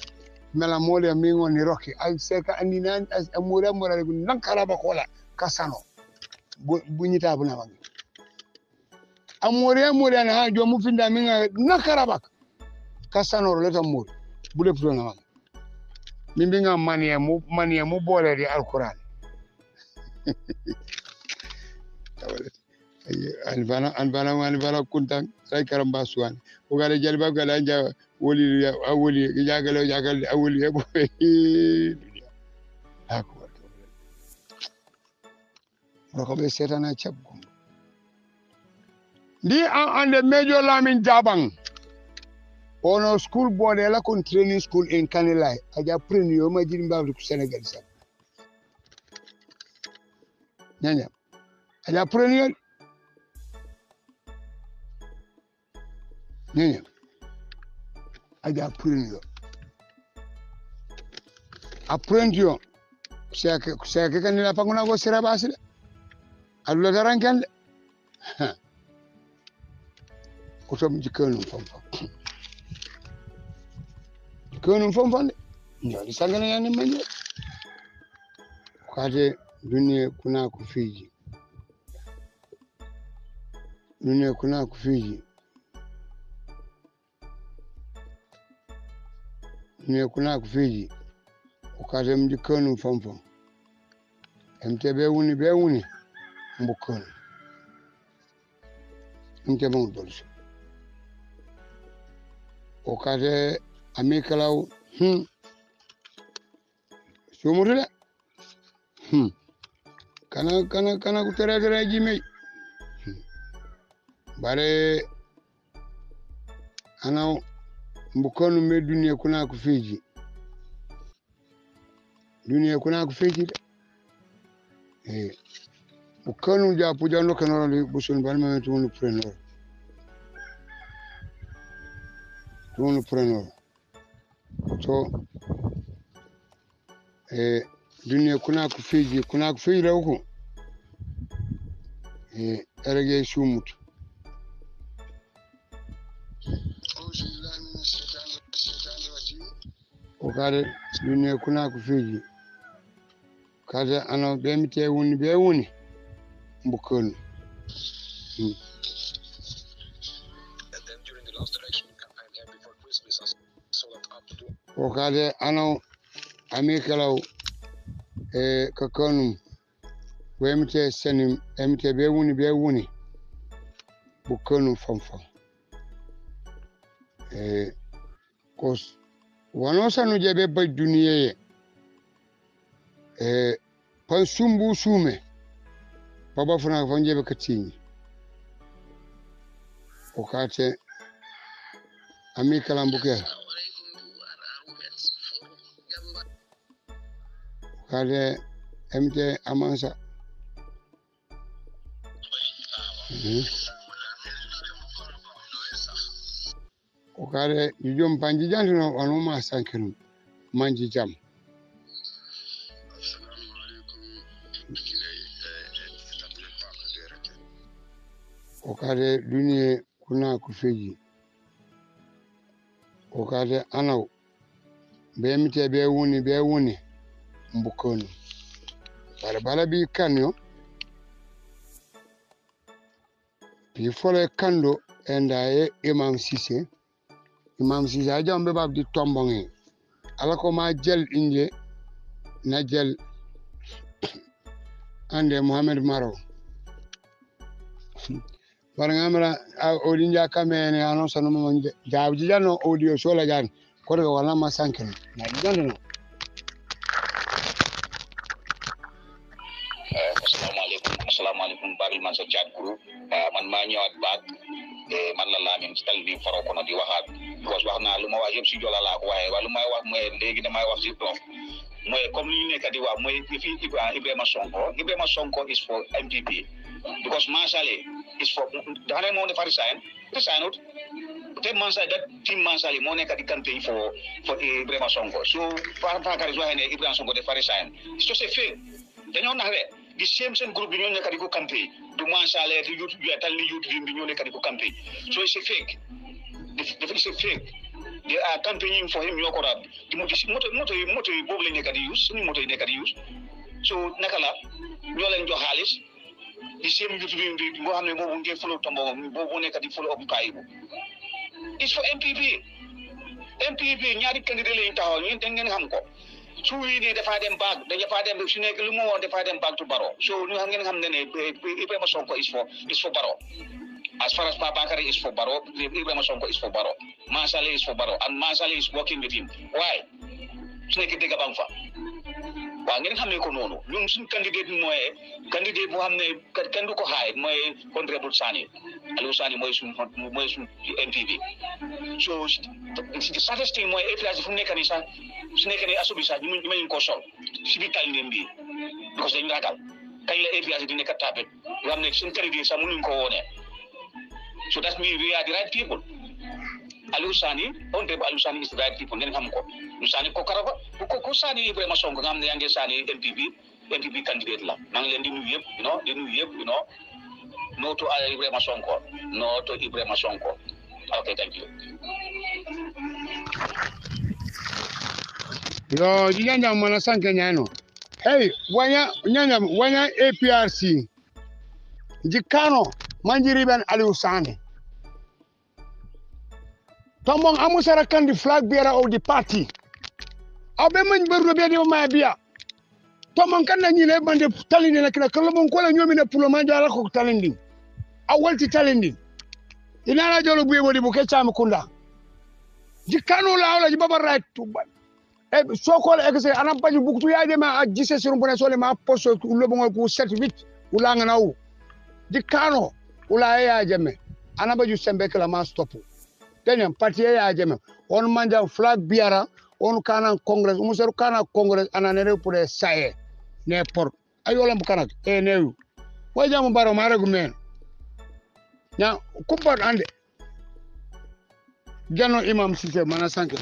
Melamole, Mingo, and Rocky. I'll say, and in as a Muramura, Nankarabacola, Casano, Bunita Bunavang. Amore and I do moving the Minga Nakarabak. Casano, let them move. Bullet Brunaman. Mimbinga money and move border the Alcoran. And Vana Kuntan, like Karambaswan. Who got a Jalbagalanja, Woolly, I will have. Aqua. Rokobe set and I chap. They are under Major Lam in Jabang. On our school board, a local training school in Kanilai. I just print you, my dream about Senegal. Nanya, I just print you. Nanya, I just print you. apprendions. C'est quelqu'un qui n'a pas connu la serre basse. Alors, le rangal. Comme du cœur, nous sommes pas. Du cœur, nous sommes pas. Non, les sangs n'ont rien mangé. Quand j'ai donné kuna kufiji. Donné kuna kufiji. Donné kuna kufiji. Ukaze mjikoni mfamfam. Mtebe uni be uni mbukoni. Mtebe mdolisho. Ukaze amikalau sumurila. Kana kuterera jime. Bare anao mbukoni medunia kuna kufiji. Dunia kuna kufiki. Ukanu japuja ndo kanora ndi bushoni balima wetu uniprenora. Uniprenora. So dunia kuna kufiki, la huko. Erege shumutu. Ukare dunia kuna kufiki. Kaza ana bemite wuni be wuni mbukun. And then during the last election campaign and before Christmas, I saw that up to. Okaze ana amikalo kakonum bemite senim bemite be wuni bukun famfa. Cause wanosa no jebe ba duniye. Pansumbu sume, papa fana vanje bekatini. Okate, amika lambuke. Okate, emte amansa. Okate, yujom panjijam na wanuma sankenu, manjijam. Okade dunia kuna kufiji. Okade anao. Bemite be wuni mbukoni. Barabara bi kanyo. Bifole kando endaye Imam Sise. Imam Sise aja mbeba di tombongi. Alako ma jel inje na jel ande Muhammad Maro. Barangamra odinja kamene anonsa no monje jawjija no audio shola jan korga wala ma sanken na jan no assalamu alaikum baril man so jaguru man ma ñewat baak man la lamin stal bi faro ko no di waxat ko waxna luma wax yeb ci jola la ko waye walu may wax moy legi damay wax ci prof moy comme li nekk di wax moy fi Ibrahima Sonko is for MPP because Mansali is for Dane Mone Farisayan, Farisayanut, they Mansali, that team Mansali Mone can campaign for Ibrahima Sonko. So Farisayan and Ibrahima Sonko, the Farisayan. It's just a thing. They don't have it. The same group in the Kadiku campaign. The Mansali, the youth, you are telling you to be in the Kadiku campaign. So it's a fake. It's a fake. They are campaigning for him, Yokorab. The motor you go in the Kadius, any motor in the Kadius. So Nakala, Yolan Johalis. The same youth being Mohammed Mobunge full of Tombo, Moboneka full of Kaibu. It's for MPP. MPP, Nyari candidate in Town, Yentangan Hamko. So we need to fight them back, then you fight them to Sinekalumo and they fight them back to Baro. So New Hangan Hamden, Ibrahima Sonko is for Baro. As far as Babakari is for Baro, Ibrahima Sonko is for Baro. Mansali is for Baro, and Mansali is working with him. Why? Snake take a bangfa. Wangin hamne kono, yung candidate mo candidate mo hamne kando ko hai mo kontribut sani, alusani mo yung MPP. So the saddest thing mo if last from nekanisa, sinekani asubisa yung kosol, sibital nembi, because yung nakal, kaya if last din nekatapet, hamne yung candidate sa muning ko one. So that means we are the right people. alusani on deba alusani is right people ngam ko alusani ko karaba ko ko sani Ibrahima Sonko ngam ne yange sani MPP candidate la mang len di nuyu yeb di nuyu yeb no to Ibrahima Sonko no to Ibrahima Sonko. Okay, thank you. Lo jiyanja mwana sanke nyano hey wanya nyanya wanya APRC jikano manjiriban alusani Tomong Amusara can the flag bearer of the party. Abeman Burubia Mabia. Tomong can the Leban de Talin and Colombo Colonel Pulomanda Talindi. A wealthy Talindi. In Arajo will be Buketa Mukunda. You cannot allow the Baba right to so called exit Anapaju Bukuadema at Jesus Rumbonasolema Posso Lobongo Servit Ulanganau. You cannot Ulaya Jeme. Anabaju Sembekala Mastopu. Then party ajeme on manja flag bearer on kana congress museru kana congress ananere pure saye ne por ayola mukana eneu wajam baro maragumen nya kumpar ande jano imam Cissé mana sanke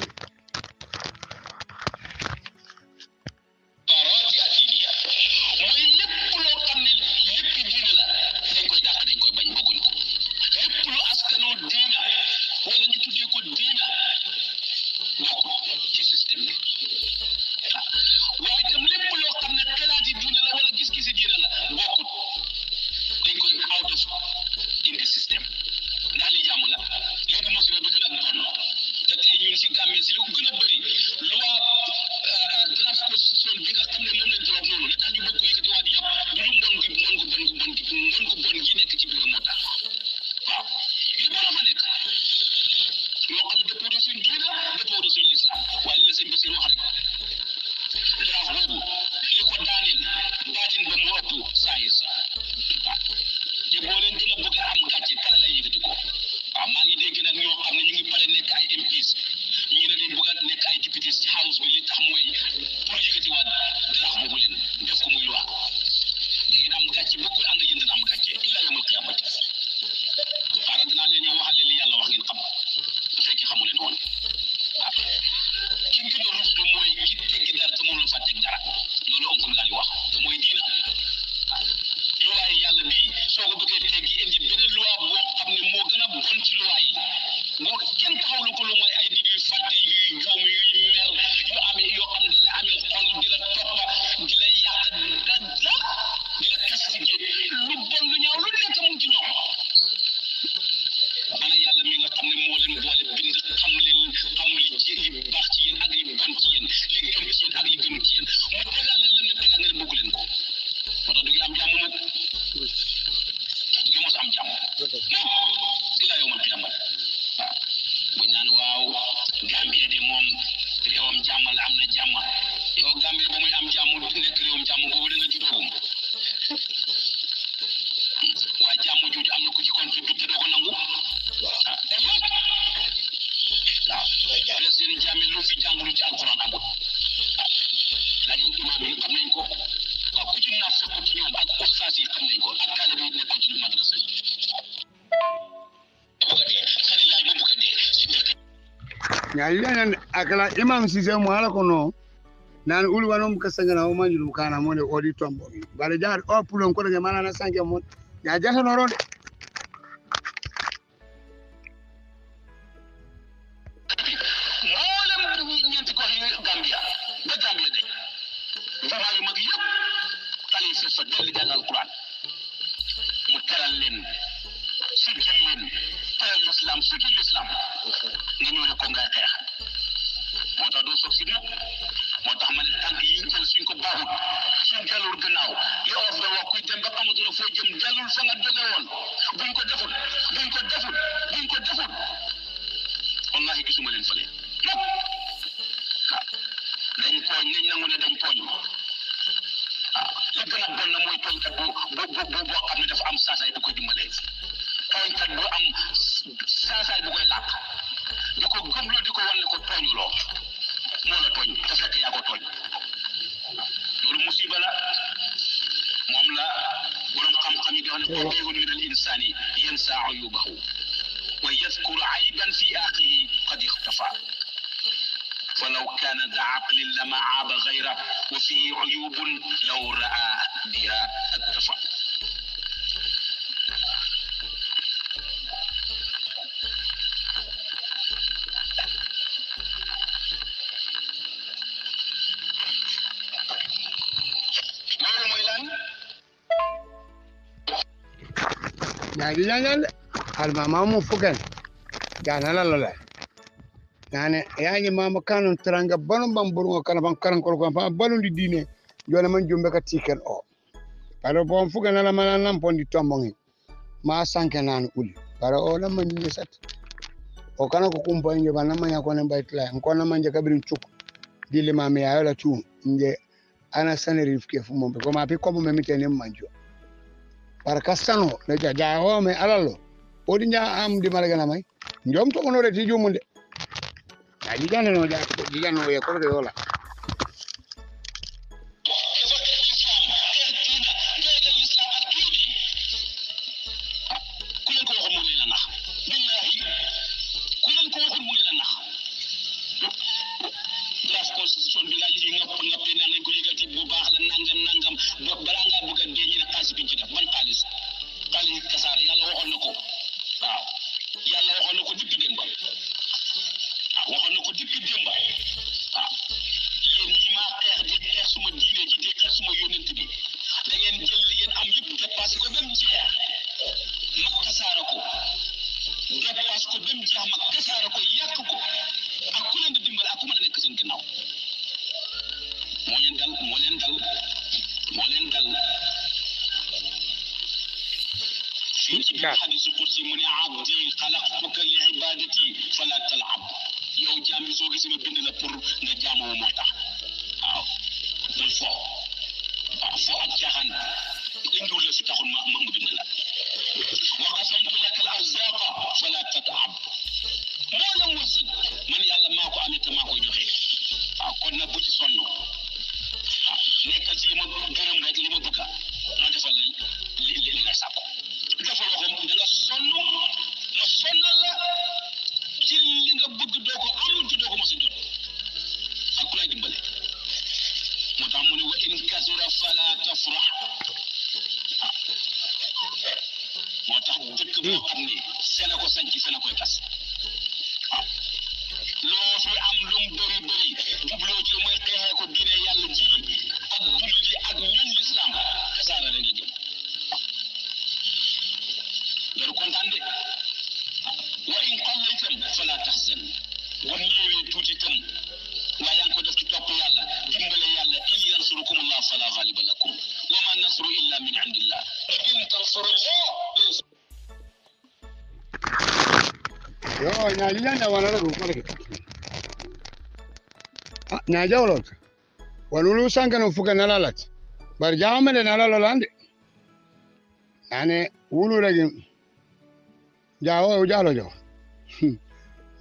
akala imam Cissé mo ala kono nan ulwanom kasangana o manjulu kana mo ne odi tombo bare jaar o pulon ko de manana sanke mo ya jahano ron يذكر عيبا في أخيه قد اختفى. ولو كان ذا عقل لما عاب غيره وفيه عيوب لو رأى بها اكتفى. Jadi jangan harma mamu fukan, jangan lalala. Karena yang mamu kanun terangga balon bamburung kalau bangkaran kalau bangkaran balon di dini jualan menjumpai ketikan oh. Kalau bawang fukan dalam malam pun ditombongi, masang kenan uli. Kalau orang menjadi satu, orang aku kumpain jalan mana aku nak baik lah, aku nak menjaga berincuk di lima meja la tu, ini anak sendiri fikir fuman. Kalau mapi kamu memikirkan maju. Parkastano, leja jago me alalo. Odinya am di malaga namai. Jom tu kono reti jumunde. Jika no ya kau deola. Najawlot, walulu sangka nufukan nalalat, berjamaah menalalalandi. Ane ulu lagi, jauh.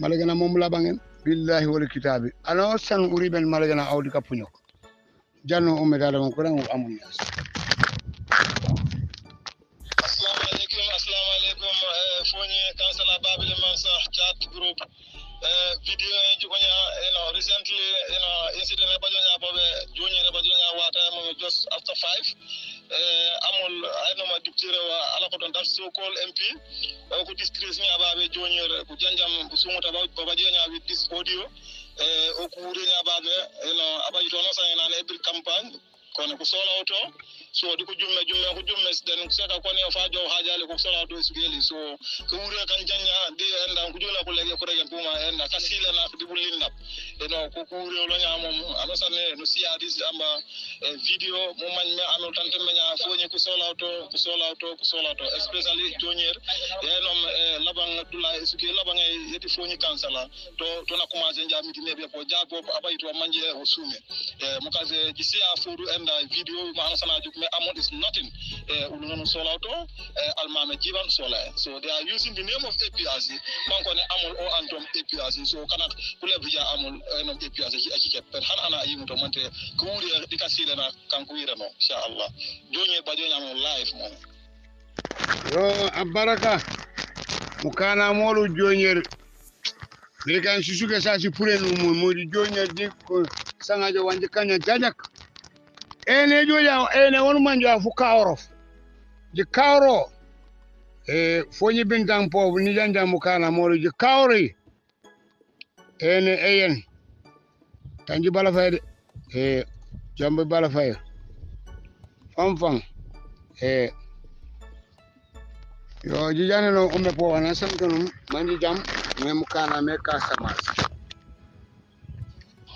Malaga nama mula bangin, billahi wal kitabi. Alasan uriben malaga na awli kapunyok. Jangan umat ada mengkurang amunya. Assalamualaikum. Phone cancel babil mansah chat group. Video njukonya recently incident bajonya wata just after 5 amul ayno ma diptire wa ala ko don dal so call mp ko distress ni ababe jonyere ko janjam sumota bajonya with this audio o kuurenya ababe abaji to no sayna na every campaign kono ko solo auto so diko jumme den seka kono fa jow haajale ko solo auto sugeli so ko wure kan janya de enda ko jola ko lege ko regen kuma enda kasila na ko dibulinna eno ko kuure lo nya mom alasane no siadis amba video mo man me amol tante me nya foñi ko solo auto especially junior eno labang dulay sugeli labang yeti foñi kansala to na commencer jamiti nebe ko jago abayto manje o sume mo kaze ci sia fodu and video my amount is nothing so they are using the name of APRC APRC so cannot APRC mukana moro jonyere leka nshushuke sachi pulenu muri jonyere diko sanga jawanje kanya jajak ene joya ene wonu manjo afuka orof di kaoro fonyi bindang po ni janja mukana moro di kaori ene eyen tanji bala fayde jambe bala fay fanfan yo jijane no umme po wana samtanum mandi jam me mukana me ka samas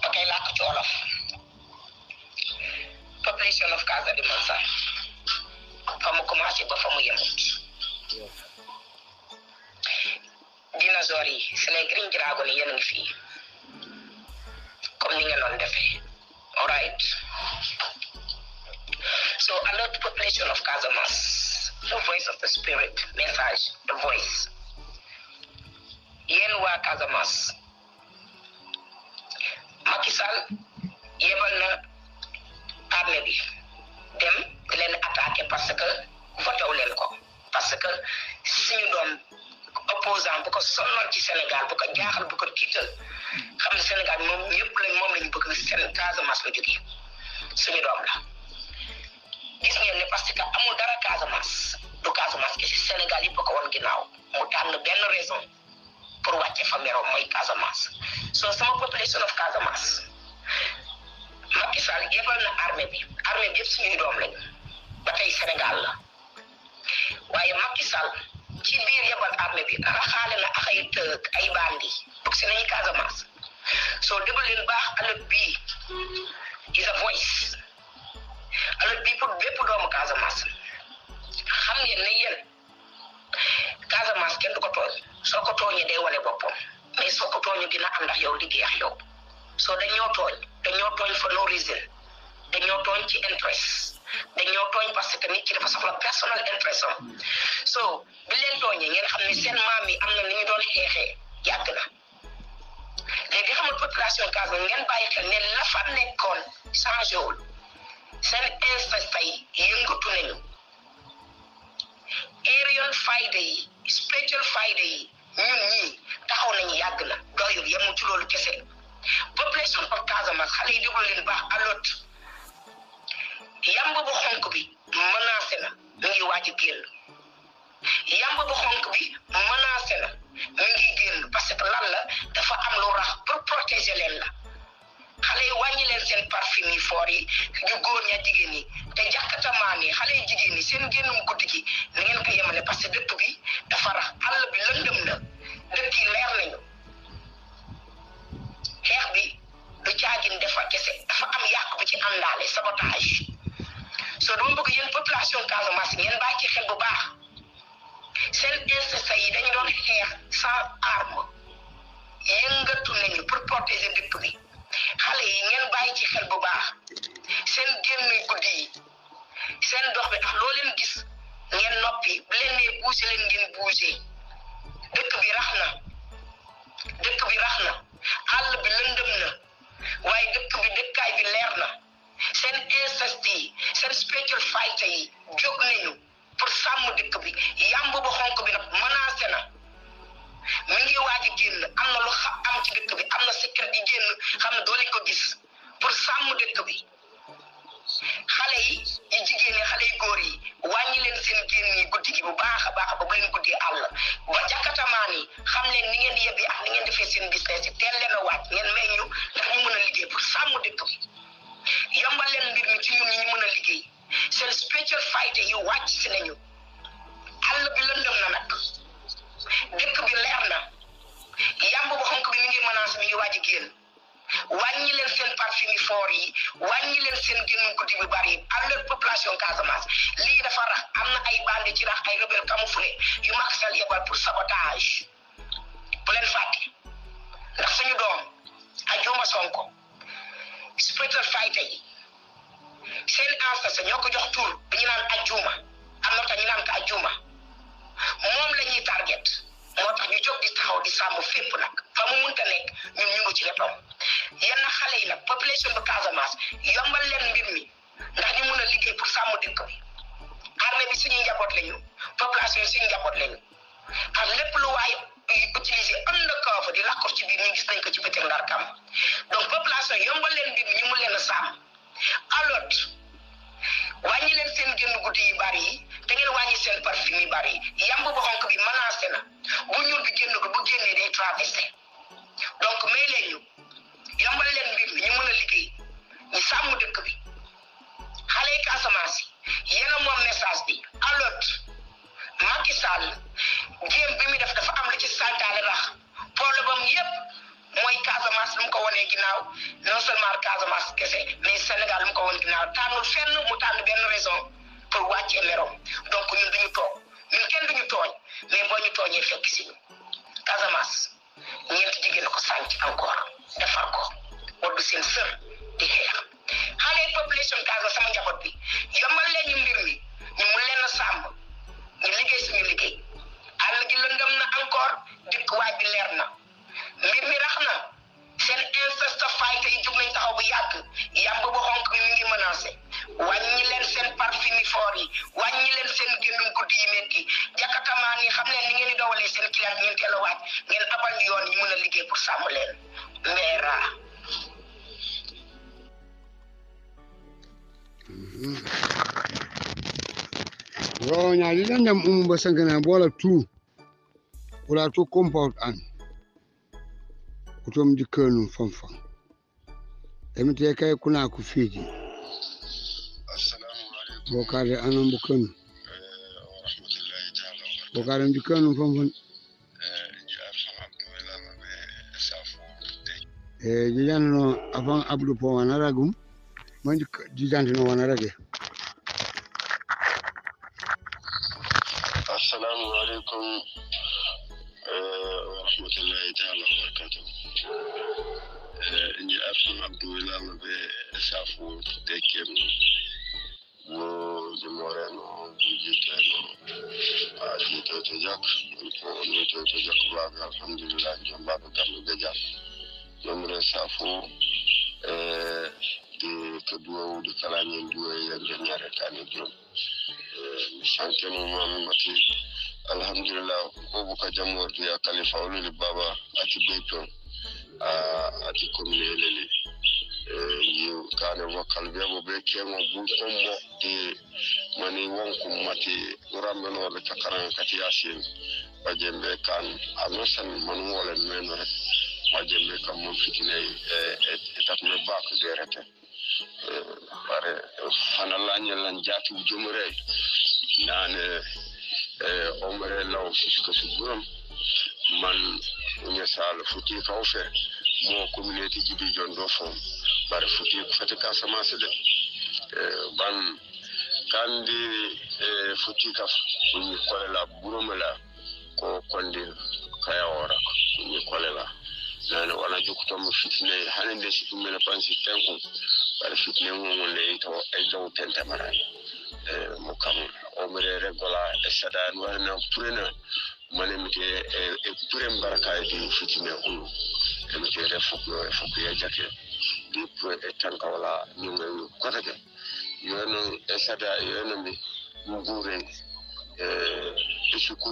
okay lak ci olof population of Casa de Mansa famu commencé ba famu yemut dinosaure yi sene green dragon yi ngi fi comme ni nga non defé all right so a lot of population of Casa Mas the voice of the spirit, message, the voice. Yen wa Kazamas. Macky Sall yebal na armée bi dem len attaquer parce que votaw len ko parce que suñu doom opposant bu ko sonal ci Sénégal bu ko jaaxal bu ko tiital xam Sénégal mom ñepp lañ mom lañ bëgg sen Kazamas la joggé suñu doom la gis ngeen ne parce que amul dara Casamance du Casamance ci Sénégal yi boko won ginaaw mu tan benn raison pour wacce famero moy Casamance so sama population of Casamance Macky Sall yebal na armée bi suñu doom lañ batay Sénégal la waye Macky Sall ci biir yebal armée bi xalé na axay teuk ay bandi pour Sénégal Casamance so déglu leen baax alëb bi is a voice. Alors, people don't have a mask. They don't have a mask. They don't have a mask. They so they for no reason. They don't have interest. They don't have a personal interest. So, they don't have a mask. They have a population of Gaza. They have a Sen ancestry, Yungutunen. Arian Friday, Spiritual Friday, Muni, Tahon Yagna, Goy Yamutul Kese. Population of Kazamas, Halidul in Bah Alot Yambo Honkubi, Manasena, Mingiwati Gil. Yambo Honkubi, Manasena, Mingi Gil, Passetalala, the Faamlora, pour protéger l'Ella. Halé wañilen sen parfumi fori yu goor ña jigéni té jakkata mané halé jigéni sen gennum guddi gi ni ngeen ko yémalé parce que dëpp bi dafa rax all bi lëndëm na dëpp yi leer nañu xex bi du ciagine dafa kessé dafa am yak bu ci andalé sabotage so dama bëgg yeen population Casamance ngeen ba ci xel bu baax sen insecte yi dañu doon xex sans arme yëngatu nañu pour protéger dëpp bi xalé yi ngeen bayyi ci xel bu baax sen gennu guddi yi sen dox bi tax lo leen gis ngeen noppi bu leen né bougé leen ngeen bougé dëkk bi raxna all bi lëndëm na waye dëkk bi dëkkay bi leer na sen ancestry sen spiritual fight yi jog nañu pour sam dëkk bi yamb bu xonk bi nak menacé na mingi waji genn amna lu xam am ci dëkk bi amna secret di genn xamna do leen ko gis pour sam dëkk bi xalé yi jigéen xalé goor yi wañi leen seen genn yi guddi gi bu baaxa baaxa ba bu leen guddi all ba jakata mani xam leen ni ngeen yebbi ak ni ngeen defé seen business ci tell leen waat ngeen may ñu ndax ñu mëna liggéey pour sam dëkk bi yombal leen mbir mi ci ñun ñi mëna liggéey seen spiritual fight yi wacc ci nañu all bi lëndëm na nak dëkk bi leer na yamb bu xonk bi mi ngi menace mi ngi waji genn wañi leen seen parfumi for yi wañi leen seen gennu guddi bi bari alal population Casamance li dafa rax amna ay bande ci rax ay rebelle camouflé yu maxal yebal pour sabotage bu leen faté ndax suñu doom ajuma Sonko spiritual fighter yi seen ancestor ñoko jox tour bi ñu naan ajuma amna ta ñu naan ka ajuma mom lañuy target motax ñu jog di taxaw di samu fepp nak fa mu mën ta nek ñun ñu ngi ci leppam yenn xalé yi nak population bu Casamance yombal leen mbir mi ndax ñu mëna liggéey pour samu dëkk bi armée bi suñu njabot lañu population suñu njabot lañu xam lépp lu waay utiliser undercover di raccord ci biir ñu gis nañ ko ci bëtëm ndarkam donc population yombal leen mbir mi ñu mun leen a sàmm alot wàññi leen seen génn guddi yu bari yi te ngeen wàññi seen parfum yu bari yi yamb bu xonk bi menacé na bu ñuul bi génn ko bu génnee day traversé donc may leen ñu yombal leen mbir mi ñu mën a liggéey ñu sàmm dëkk bi xale yi Casamance yi yéen a moom message bi alot Macky Sall jéem bi muy def dafa am lu ci santaale rax problème yépp mooy Casamance lu mu ko wonee ginnaaw non seulement Casamance kese mais Sénégal lu mu ko won ginnaaw tànnul fenn mu tànn benn raison pour wàccee merom donc ñun duñu toog ñun kenn duñu tooñ mais boo ñu tooñee fekk si ñu Casamance ñeenti jigéen ko sànc encore defar ko waddu seen sër di xeex xale population Casamance sama njaboot bi yombal leen ñu mbir mi ñu mun leen a sàmm ñu liggéey suñu liggéey àll gi lëndëm na encore dëkk waay bi leer na mbir mi rax na seen inceste fayte yi jub nañ taxaw bu yàgg yàmb bu xonk bi mi ngi menacé wàññi leen seen parfum fort yi wàññi leen seen génnum guddi yi métti jakkatamaan yi xam leen ni ngeen di dowalee seen client ngeen teel a waaj ngeen abal ñu yoon ñu mën a liggéey pour sàmm leen mera ronya lidan dam umba sangana bola tu wala to compound an kutom dikenu famfam emite kay kuna ku fiji assalamu alaykum bokare anam bukan wa rahmatullahi ta'ala bokare dikenu famfam lidan no avant abdou powana ragum man lidan no wana rage السلام عليكم ورحمة الله تعالى وبركاته. إني أرسل عبد الله بسافو تكيم وجمورانو وجيتانو أجيتو تجاك ونيتو تجاك بعد الحمد لله جنباب كامل تجاك نمر سافو di kedua udah kalanya dua yang dengar kami belum misalkan umum mati alhamdulillah kau buka jamur dia kali faulu di baba ati beton ati kumilele you kan wakal dia mau beke mau bukan mau di mani wong kum mati orang menolak cakaran kati asin bajembe kan anusan manual dan menolak bajembe kan mungkinai etat mebak derete bare xana lañu lan jaatu jumure naane omre law fisko suburam man ñessal futi kawfe mo communauté jibi jondo fon bare futi ko fete Casamance de ban kandi futi ka ni kolela buromela ko kondi kayawora ni kolela nana wala jokutomo fitne halende situmela pansi tanko bare fitne won le to ejo tentamara mo kam omere regola e sadan warna purena manemte e purem baraka e fitne ulu emte refuku ya jake di pro e tanka wala nyungu kotaje yono e sada yono mi ngure suku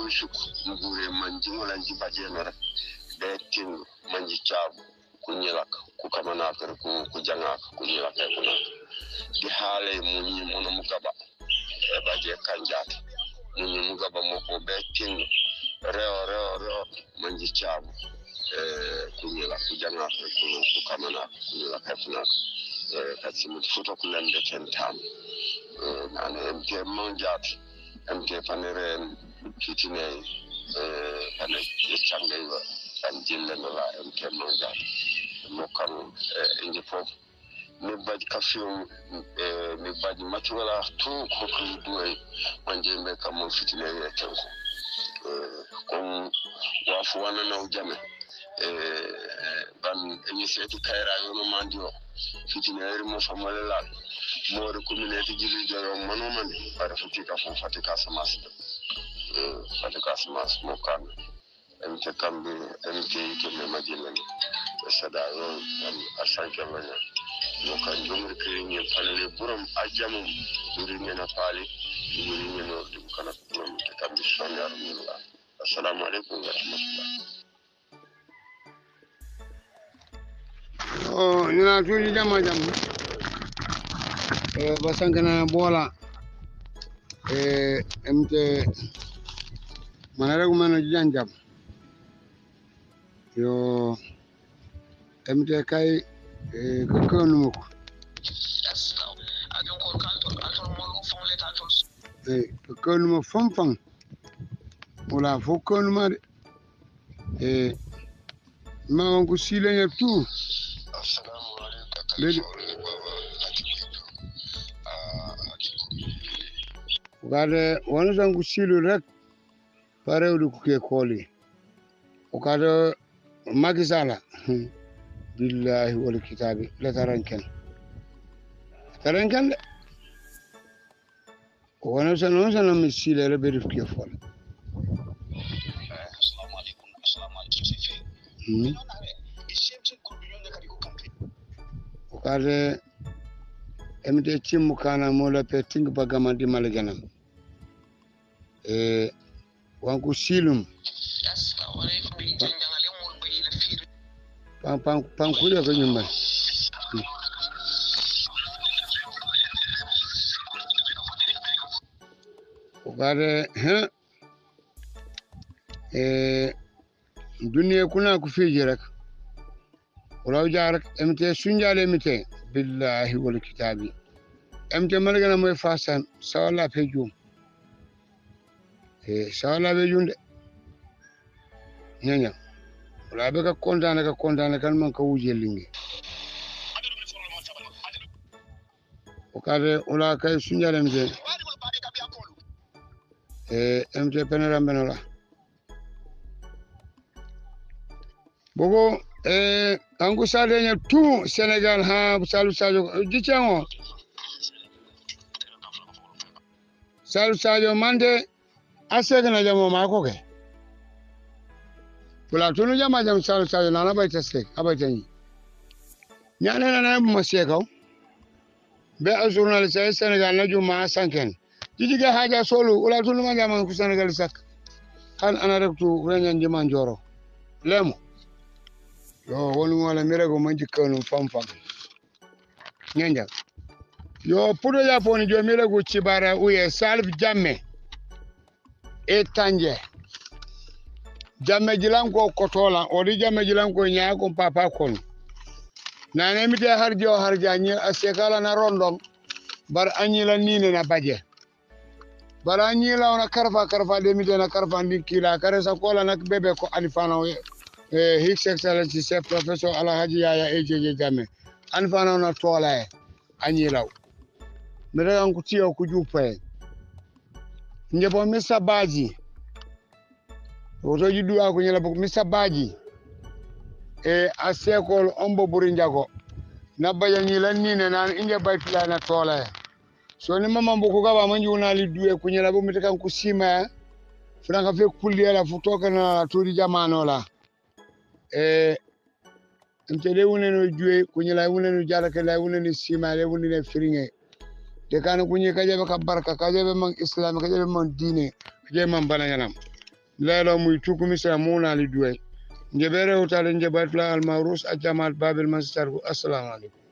ngure manjimo lanji bajena betin manji chabu kunyelak kukamanaka kujangaka kunyelaka kunaka di hale munyi mono mugaba ebaje kanjata munyi mugaba moko betin reo manji chabu kunyelak kujangaka kukamanaka kunyelaka kunaka kasimu futo kulende tentam nane mke manjata mke panere kitine ane changaiwa anjille no la mke manja mokam inji pop mi baj kafio mi baj matuwala tu ko duwe manje me kam fitine ya tanko kon wafu wana na ujame ban mi seti kaira yono mandio fitine eri mo famale la mo re community jibi joro manoman para futika fo fatika samas fatika samas mokam emte kambe emte kembe majilani sadayo am asanke wanya mokan jumri krinye palele buram ajamu durinye na pali durinye no dum kana buram kambe sonyar mulla. Assalamu alaikum wa rahmatullah. Oh, you know, you jama jama. Basangana bola. Mte manara kumano janjam. Yo mte kai kokonumuk. Yes, now. I don't call canton fong. Ola fokon ma ma ngu silenya tu assalamu alaikum gade wona zangu silu rek parewu ku ke koli o kado magisala billahi wal kitabi la tarankan wona sanu misilere berif ke fol. Okare emde chimu kana mola peting bagamandi malaganam wangu silum pankule ko nyumba okare dunia kuna kufiji rek wala jarak emte sunjale emte billahi wal kitabi emte malgana moy fasan sawala fejum sawala bejunde nyanya wala be ka kontane kan man ka wuje lingi okabe wala kay sunjale emte emte penaram benola Bogo angu sale tout Sénégal ha salu salu dichango salu salu mande asegna jamo mako ke pula tunu jama jam salu salu na bay tasek abay tan nyana na mo sekaw be journal Sénégal na juma sanken didiga haja solo ula tunu ma jama ku Sénégal sak han anaraktu renyan jama njoro lemo yo wonu wala mirego manji kanu famfam nyanja yo pudo ya foni jo mirego chibara uye salf jamme etanje jamme jilanko kotola odi jamme jilanko nyaako papa kon na nemite harjo harjani asekala na rondom bar anyila nine na baje bar anyila ona karfa demide na karfa ndikila karesa kola nak bebe ko alifana we His Excellency Professor Alhaji Yahya AJ Jammeh anfana na tola anyiraw mere an kutiyo kujupe njebo Mr. Baji oto yidu akunyela bok Mr. Baji asekol ombo burinjago nabaya nyilanine nan inge baitla na tola so ni mama mbuko gaba manjuna lidue kunyela bo mitaka kusima franka fe kuliela futoka na turi jamanola mtele uneno jue kunyela uneno jaraka la uneno sima la uneno firinge de kan kunye kaje ka baraka kaje be man islam kaje be man dine kaje man bana yanam la la muy tukumi sa mona li duwe njebere utale njebatla al marus al jamal babil mastar assalamu alaikum